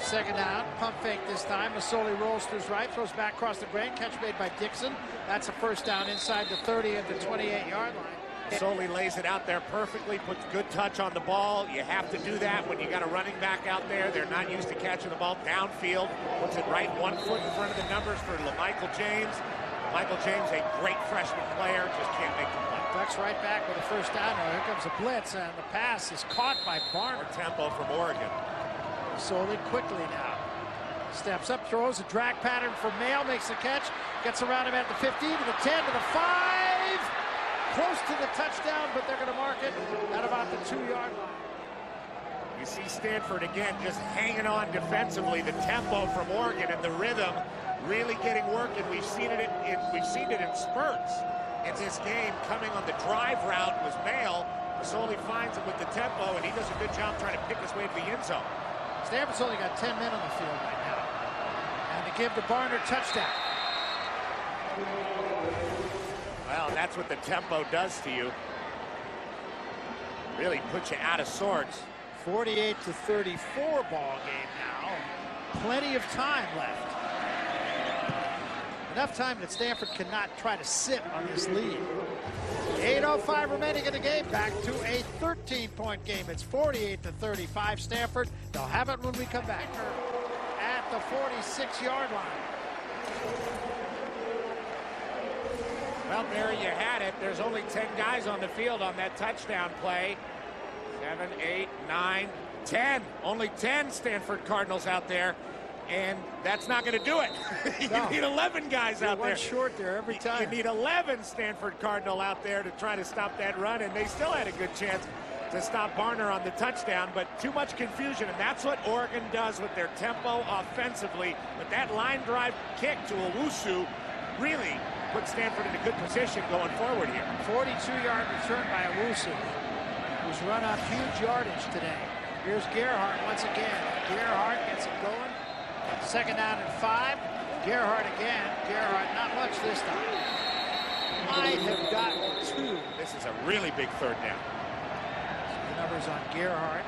Second down, pump fake this time. Masoli rolls to his right, throws back across the grain. Catch made by Dickson. That's a first down inside the 30 at the 28-yard line. Masoli lays it out there perfectly, puts good touch on the ball. You have to do that when you got a running back out there. They're not used to catching the ball downfield. Puts it right 1 foot in front of the numbers for LaMichael James. LaMichael James, a great freshman player, just can't make the play. Ducks right back with a first down. Here comes a blitz, and the pass is caught by Barnum. Tempo from Oregon. Masoli quickly now. Steps up, throws a drag pattern for Maehl, makes the catch, gets around him at the 15, to the 10, to the 5. Close to the touchdown, but they're going to mark it at about the 2-yard line. You see Stanford again just hanging on defensively. The tempo from Oregon and the rhythm really getting work, and we've seen it in spurts. In this game, coming on the drive route was Maehl. Masoli finds it with the tempo, and he does a good job trying to pick his way to the end zone. Stanford's only got 10 men on the field right now, and to give the Barnard touchdown. Well, that's what the tempo does to you. Really puts you out of sorts. 48 to 34 ball game now. Plenty of time left. Enough time that Stanford cannot try to sit on this lead. 8:05 remaining in the game. Back to a 13-point game. It's 48 to 35 Stanford. They'll have it when we come back. At the 46-yard line. Well, Mary, you had it. There's only 10 guys on the field on that touchdown play. 7, 8, 9, 10. Only 10 Stanford Cardinals out there, and that's not going to do it. You need 11 guys out there. One short there every time. You need 11 Stanford Cardinal out there to try to stop that run, and they still had a good chance to stop Barner on the touchdown, but too much confusion, and that's what Oregon does with their tempo offensively. But that line drive kick to Owusu really put Stanford in a good position going forward here. 42-yard return by Owusu, who's run up huge yardage today. Here's Gerhart once again. Gerhart gets it going. Second down and 5. Gerhart again. Gerhart, not much this time. Might have gotten 2. This is a really big third down. So the numbers on Gerhart.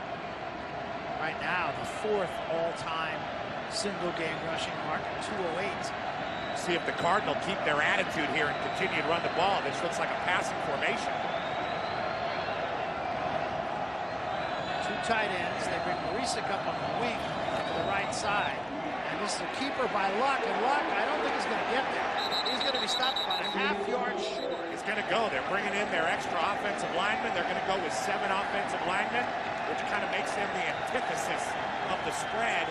Right now, the 4th all-time single-game rushing mark at 208. See if the Cardinal keep their attitude here and continue to run the ball. This looks like a passing formation. 2 tight ends. They bring Marecic up on the wing to the right side. And this is a keeper by Luck. And Luck, I don't think he's going to get there. He's going to be stopped about a half-yard short. He's going to go. They're bringing in their extra offensive linemen. They're going to go with 7 offensive linemen, which kind of makes them the antithesis of the spread.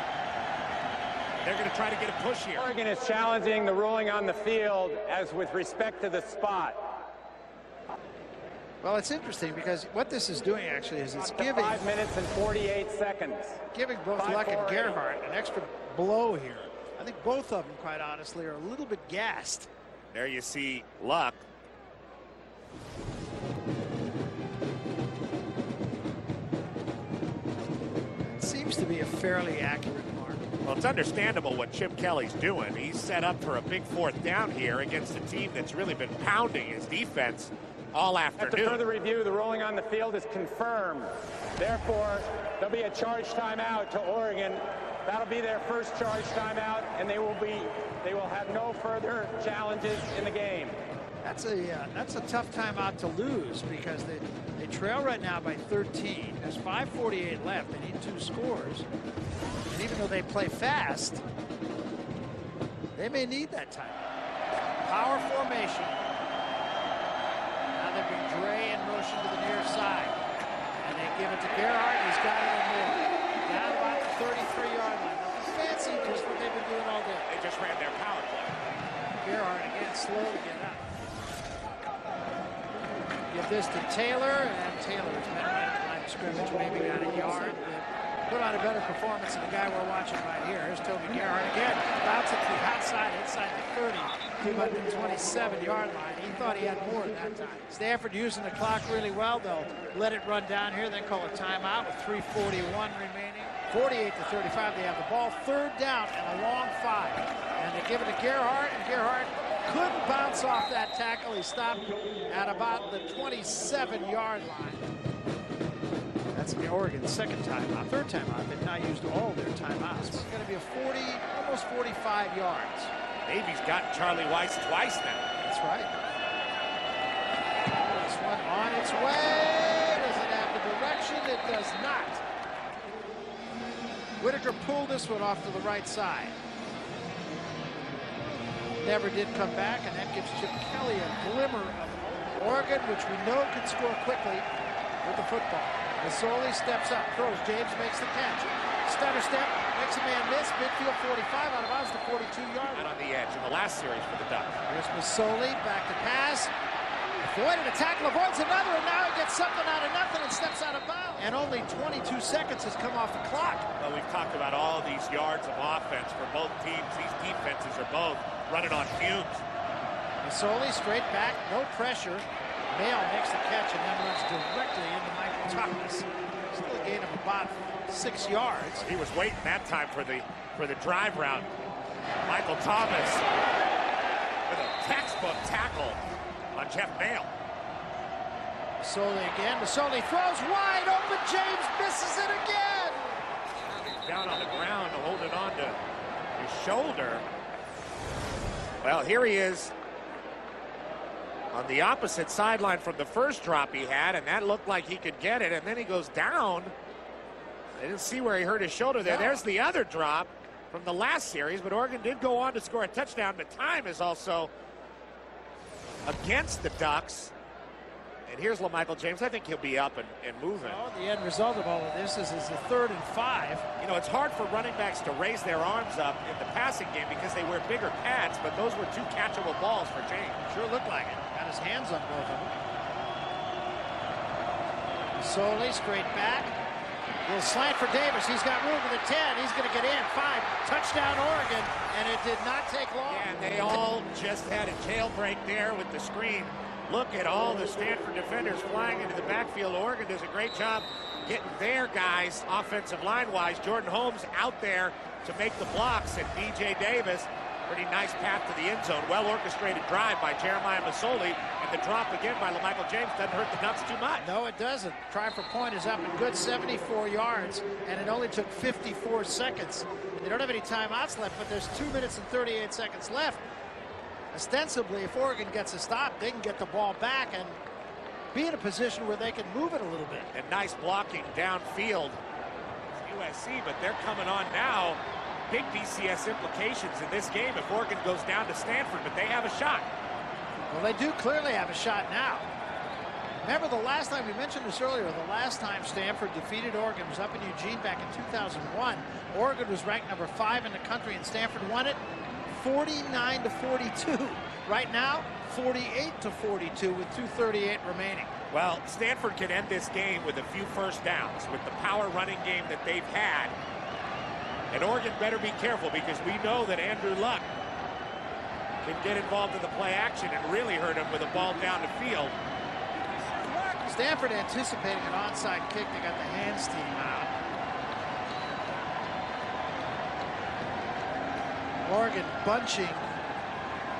They're going to try to get a push here. Oregon is challenging the ruling on the field as with respect to the spot. Well, it's interesting because what this is doing actually is it's giving 5 minutes and 48 seconds. Giving both Luck and Gerhart an extra blow here. I think both of them, quite honestly, are a little bit gassed. There you see Luck. It seems to be a fairly accurate. Well, it's understandable what Chip Kelly's doing. He's set up for a big 4th down here against a team that's really been pounding his defense all afternoon. After further review, the ruling on the field is confirmed. Therefore, there'll be a charge timeout to Oregon. That'll be their first charge timeout, and they will have no further challenges in the game. That's a tough timeout to lose because they trail right now by 13. There's 5:48 left. They need 2 scores. And even though they play fast, they may need that timeout. Power formation. Now they bring Dre in motion to the near side. And they give it to Gerhart. He's got it in there. Down about the 33-yard line. Fancy just what they've been doing all day. They just ran their power play. Gerhart again, slow to get up. Give this to Taylor, and Taylor's been right at the line of scrimmage, maybe got a yard. Put on a better performance than the guy we're watching right here. Here's Toby Gerhart again. Bounce it to the outside, inside the 30. 227-yard line. He thought he had more that time. Stanford using the clock really well, though. Let it run down here, then call a timeout with 3:41 remaining. 48-35, they have the ball. Third down and a long five. And they give it to Gerhart, and Gerhart couldn't bounce off that tackle. He stopped at about the 27-yard line. That's the Oregon second timeout, third timeout. They've now used all their timeouts. It's going to be a 40, almost 45 yards. Navy's gotten Charlie Weiss twice now. That's right. This one on its way. Does it have the direction? It does not. Whitaker pulled this one off to the right side. Never did come back, and that gives Chip Kelly a glimmer of Oregon, which we know can score quickly with the football. Masoli steps up, throws. James makes the catch. Stutter step, makes a man miss. Midfield 45 out of bounds to 42-yard line. Out on the edge in the last series for the Ducks. Here's Masoli, back to pass. Avoided a tackle, avoids another, and now he gets something out of nothing and steps out of bounds. And only 22 seconds has come off the clock. Well, we've talked about all these yards of offense for both teams. These defenses are both running on fumes. Masoli straight back, no pressure. Maehl makes the catch and then runs directly into Michael Thomas. Still a gain of about 6 yards. He was waiting that time for the drive route. Michael Thomas with a textbook tackle on Jeff Maehl. Masoli again. Masoli throws wide open. James misses it again. Down on the ground, holding on to his shoulder. Well, here he is on the opposite sideline from the first drop he had, and that looked like he could get it, and then he goes down. I didn't see where he hurt his shoulder there. Yeah. There's the other drop from the last series, but Oregon did go on to score a touchdown, but time is also against the Ducks. And here's LaMichael James. I think he'll be up and moving. Well, the end result of all of this is the 3rd and 5. You know, it's hard for running backs to raise their arms up in the passing game because they wear bigger pads, but those were 2 catchable balls for James. Sure looked like it. Got his hands on both of them. Masoli straight back. Little slant for Davis. He's got room for the 10. He's going to get in. 5. Touchdown Oregon, and it did not take long. Yeah, and they all just had a jailbreak there with the screen. Look at all the Stanford defenders flying into the backfield. Oregon does a great job getting their guys offensive line-wise. Jordan Holmes out there to make the blocks, and D.J. Davis, pretty nice path to the end zone. Well-orchestrated drive by Jeremiah Masoli, and the drop again by LaMichael James doesn't hurt the Ducks too much. No, it doesn't. Try for point is up and good, 74 yards, and it only took 54 seconds. They don't have any timeouts left, but there's 2 minutes and 38 seconds left. Ostensibly, if Oregon gets a stop, they can get the ball back and be in a position where they can move it a little bit. And nice blocking downfield. It's USC, but they're coming on now. Big BCS implications in this game if Oregon goes down to Stanford, but they have a shot. Well, they do clearly have a shot now. Remember the last time, we mentioned this earlier, the last time Stanford defeated Oregon was up in Eugene back in 2001. Oregon was ranked number 5 in the country, and Stanford won it 49-42. Right now, 48-42 with 2:38 remaining. Well, Stanford can end this game with a few first downs with the power running game that they've had. And Oregon better be careful because we know that Andrew Luck can get involved in the play action and really hurt him with a ball down the field. Stanford anticipating an onside kick. They got the hands team out. Oregon bunching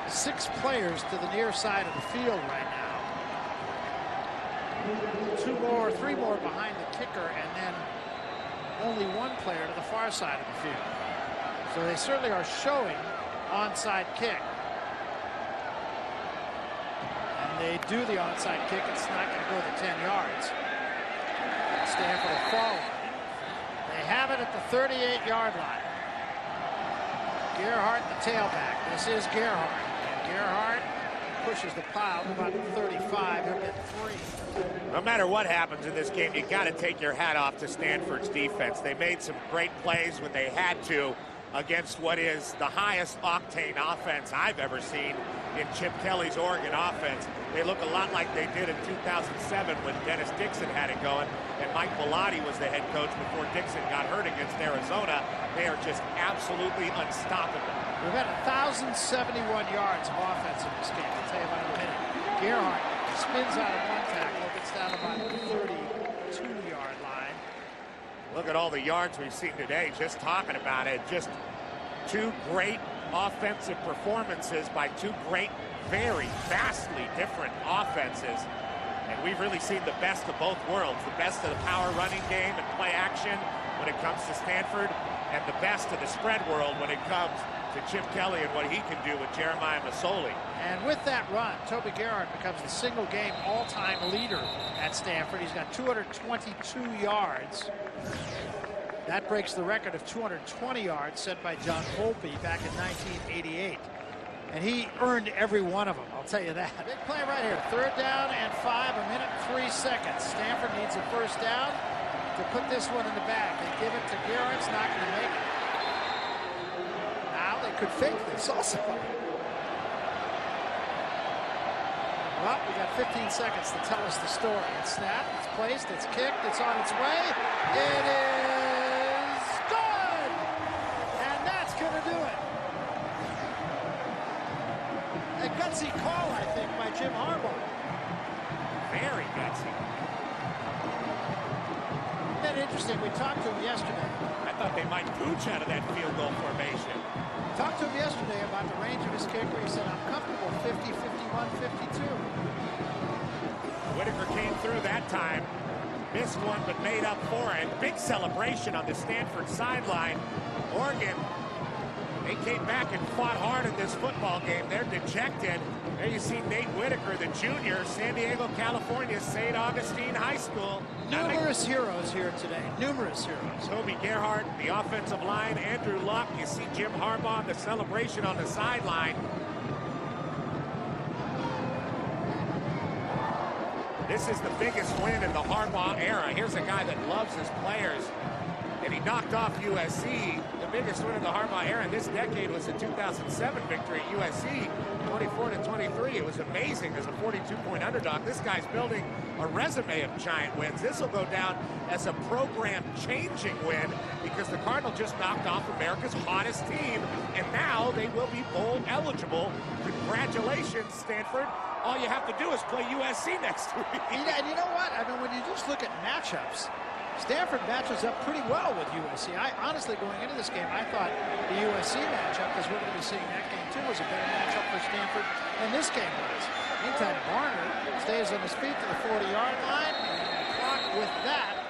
6 players to the near side of the field right now. 3 more behind the kicker, and then only 1 player to the far side of the field. So they certainly are showing onside kick. And they do the onside kick. It's not going to go the 10 yards. Stanford will fall. They have it at the 38-yard line. Gerhart, the tailback. This is Gerhart. And Gerhart pushes the pile to about 35. He'll get 3. No matter what happens in this game, you got to take your hat off to Stanford's defense. They made some great plays when they had to against what is the highest octane offense I've ever seen in Chip Kelly's Oregon offense. They look a lot like they did in 2007 when Dennis Dickson had it going and Mike Bellotti was the head coach before Dickson got hurt against Arizona. They are just absolutely unstoppable. We've had 1,071 yards of offense in this game. I'll tell you about in a minute. Gerhart spins out of one tackle, gets down about the 32-yard line. Look at all the yards we've seen today, just talking about it. Just two great offensive performances by two great, very vastly different offenses. And we've really seen the best of both worlds, the best of the power running game and play action when it comes to Stanford, and the best of the spread world when it comes to Chip Kelly and what he can do with Jeremiah Masoli. And with that run, Toby Gerhart becomes the single game all-time leader at Stanford. He's got 222 yards. That breaks the record of 220 yards set by John Volpe back in 1988. And he earned every one of them, I'll tell you that. Big play right here, 3rd down and 5, 1 minute, 3 seconds. Stanford needs a first down to put this one in the bag. They give it to Gerhart, it's not going to make it. Now they could fake this also. Well, we got 15 seconds to tell us the story. It's snapped, it's placed, it's kicked, it's on its way. It is good! And that's going to do it. A gutsy call, I think, by Jim Harbaugh. Very gutsy. Isn't that interesting? We talked to him yesterday. I thought they might pooch out of that field goal formation. Talked to him yesterday about the range of his kick, where he said, I'm comfortable 50, 51, 52. Whitaker came through that time. Missed one, but made up for it. Big celebration on the Stanford sideline. Oregon, they came back and fought hard in this football game. They're dejected. There you see Nate Whitaker, the junior, San Diego, California, St. Augustine High School. Numerous heroes here today, numerous heroes. Toby Gerhart, the offensive line, Andrew Luck. You see Jim Harbaugh, the celebration on the sideline. This is the biggest win in the Harbaugh era. Here's a guy that loves his players. And he knocked off USC. The biggest win of the Harbaugh era in this decade was the 2007 victory at USC, 24-23. It was amazing as a 42-point underdog. This guy's building a resume of giant wins. This will go down as a program-changing win because the Cardinal just knocked off America's hottest team, and now they will be bowl eligible. Congratulations, Stanford. All you have to do is play USC next week. And you know what? I mean, when you just look at matchups, Stanford matches up pretty well with USC. I honestly, going into this game, I thought the USC matchup, because we're going to be seeing that game too, was a better matchup for Stanford than this game was. Meantime, Barner stays on his feet to the 40-yard line, and the clock with that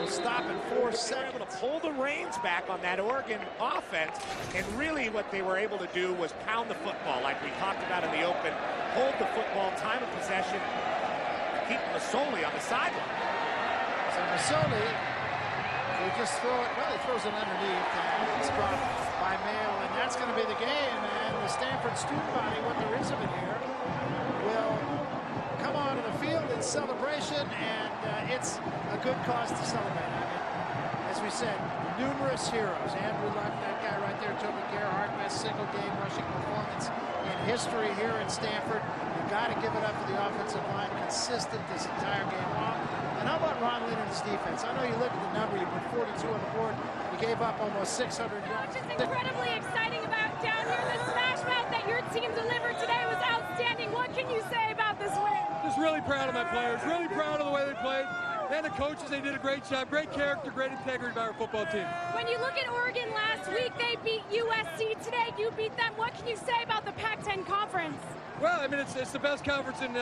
will stop at 4 seconds. Able to pull the reins back on that Oregon offense, and really what they were able to do was pound the football, like we talked about in the open, hold the football, time of possession, keep Masoli on the sideline. So Masoli, they just throw it, well, he throws it underneath, and it's brought by Maehl, and that's going to be the game, and the Stanford student body, what there is of it here, will come onto the field in celebration, and it's a good cause to celebrate. I mean, as we said, numerous heroes. Andrew Luck, that guy right there, Toby Gerhart, best single-game rushing performance in history here at Stanford. You've got to give it up for the offensive line, consistent this entire game long. And how about Ron Lynn and his defense? I know you look at the number, you put 42 on the board, you gave up almost 600 yards. Just incredibly exciting about down here. The smash mouth that your team delivered today was outstanding. What can you say about this win? Just really proud of my players, really proud of the way they played. And the coaches, they did a great job. Great character, great integrity by our football team. When you look at Oregon last week, they beat USC. Today, you beat them. What can you say about the Pac-10 conference? Well, I mean, it's the best conference in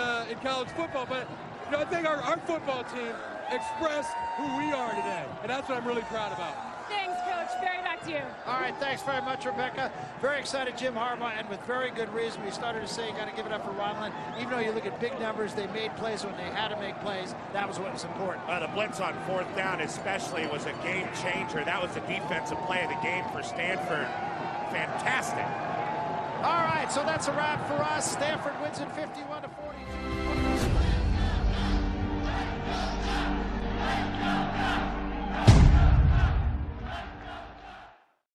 college football, but you know, I think our football team expressed who we are today, and that's what I'm really proud about. Thanks, Coach. Very back to you. All right, thanks very much, Rebecca. Very excited, Jim Harbaugh, and with very good reason. We started to say you got to give it up for Ron Lynn. Even though you look at big numbers, they made plays when they had to make plays. That was what was important. The blitz on 4th down especially was a game changer. That was the defensive play of the game for Stanford. Fantastic. All right, so that's a wrap for us. Stanford wins it 51-42.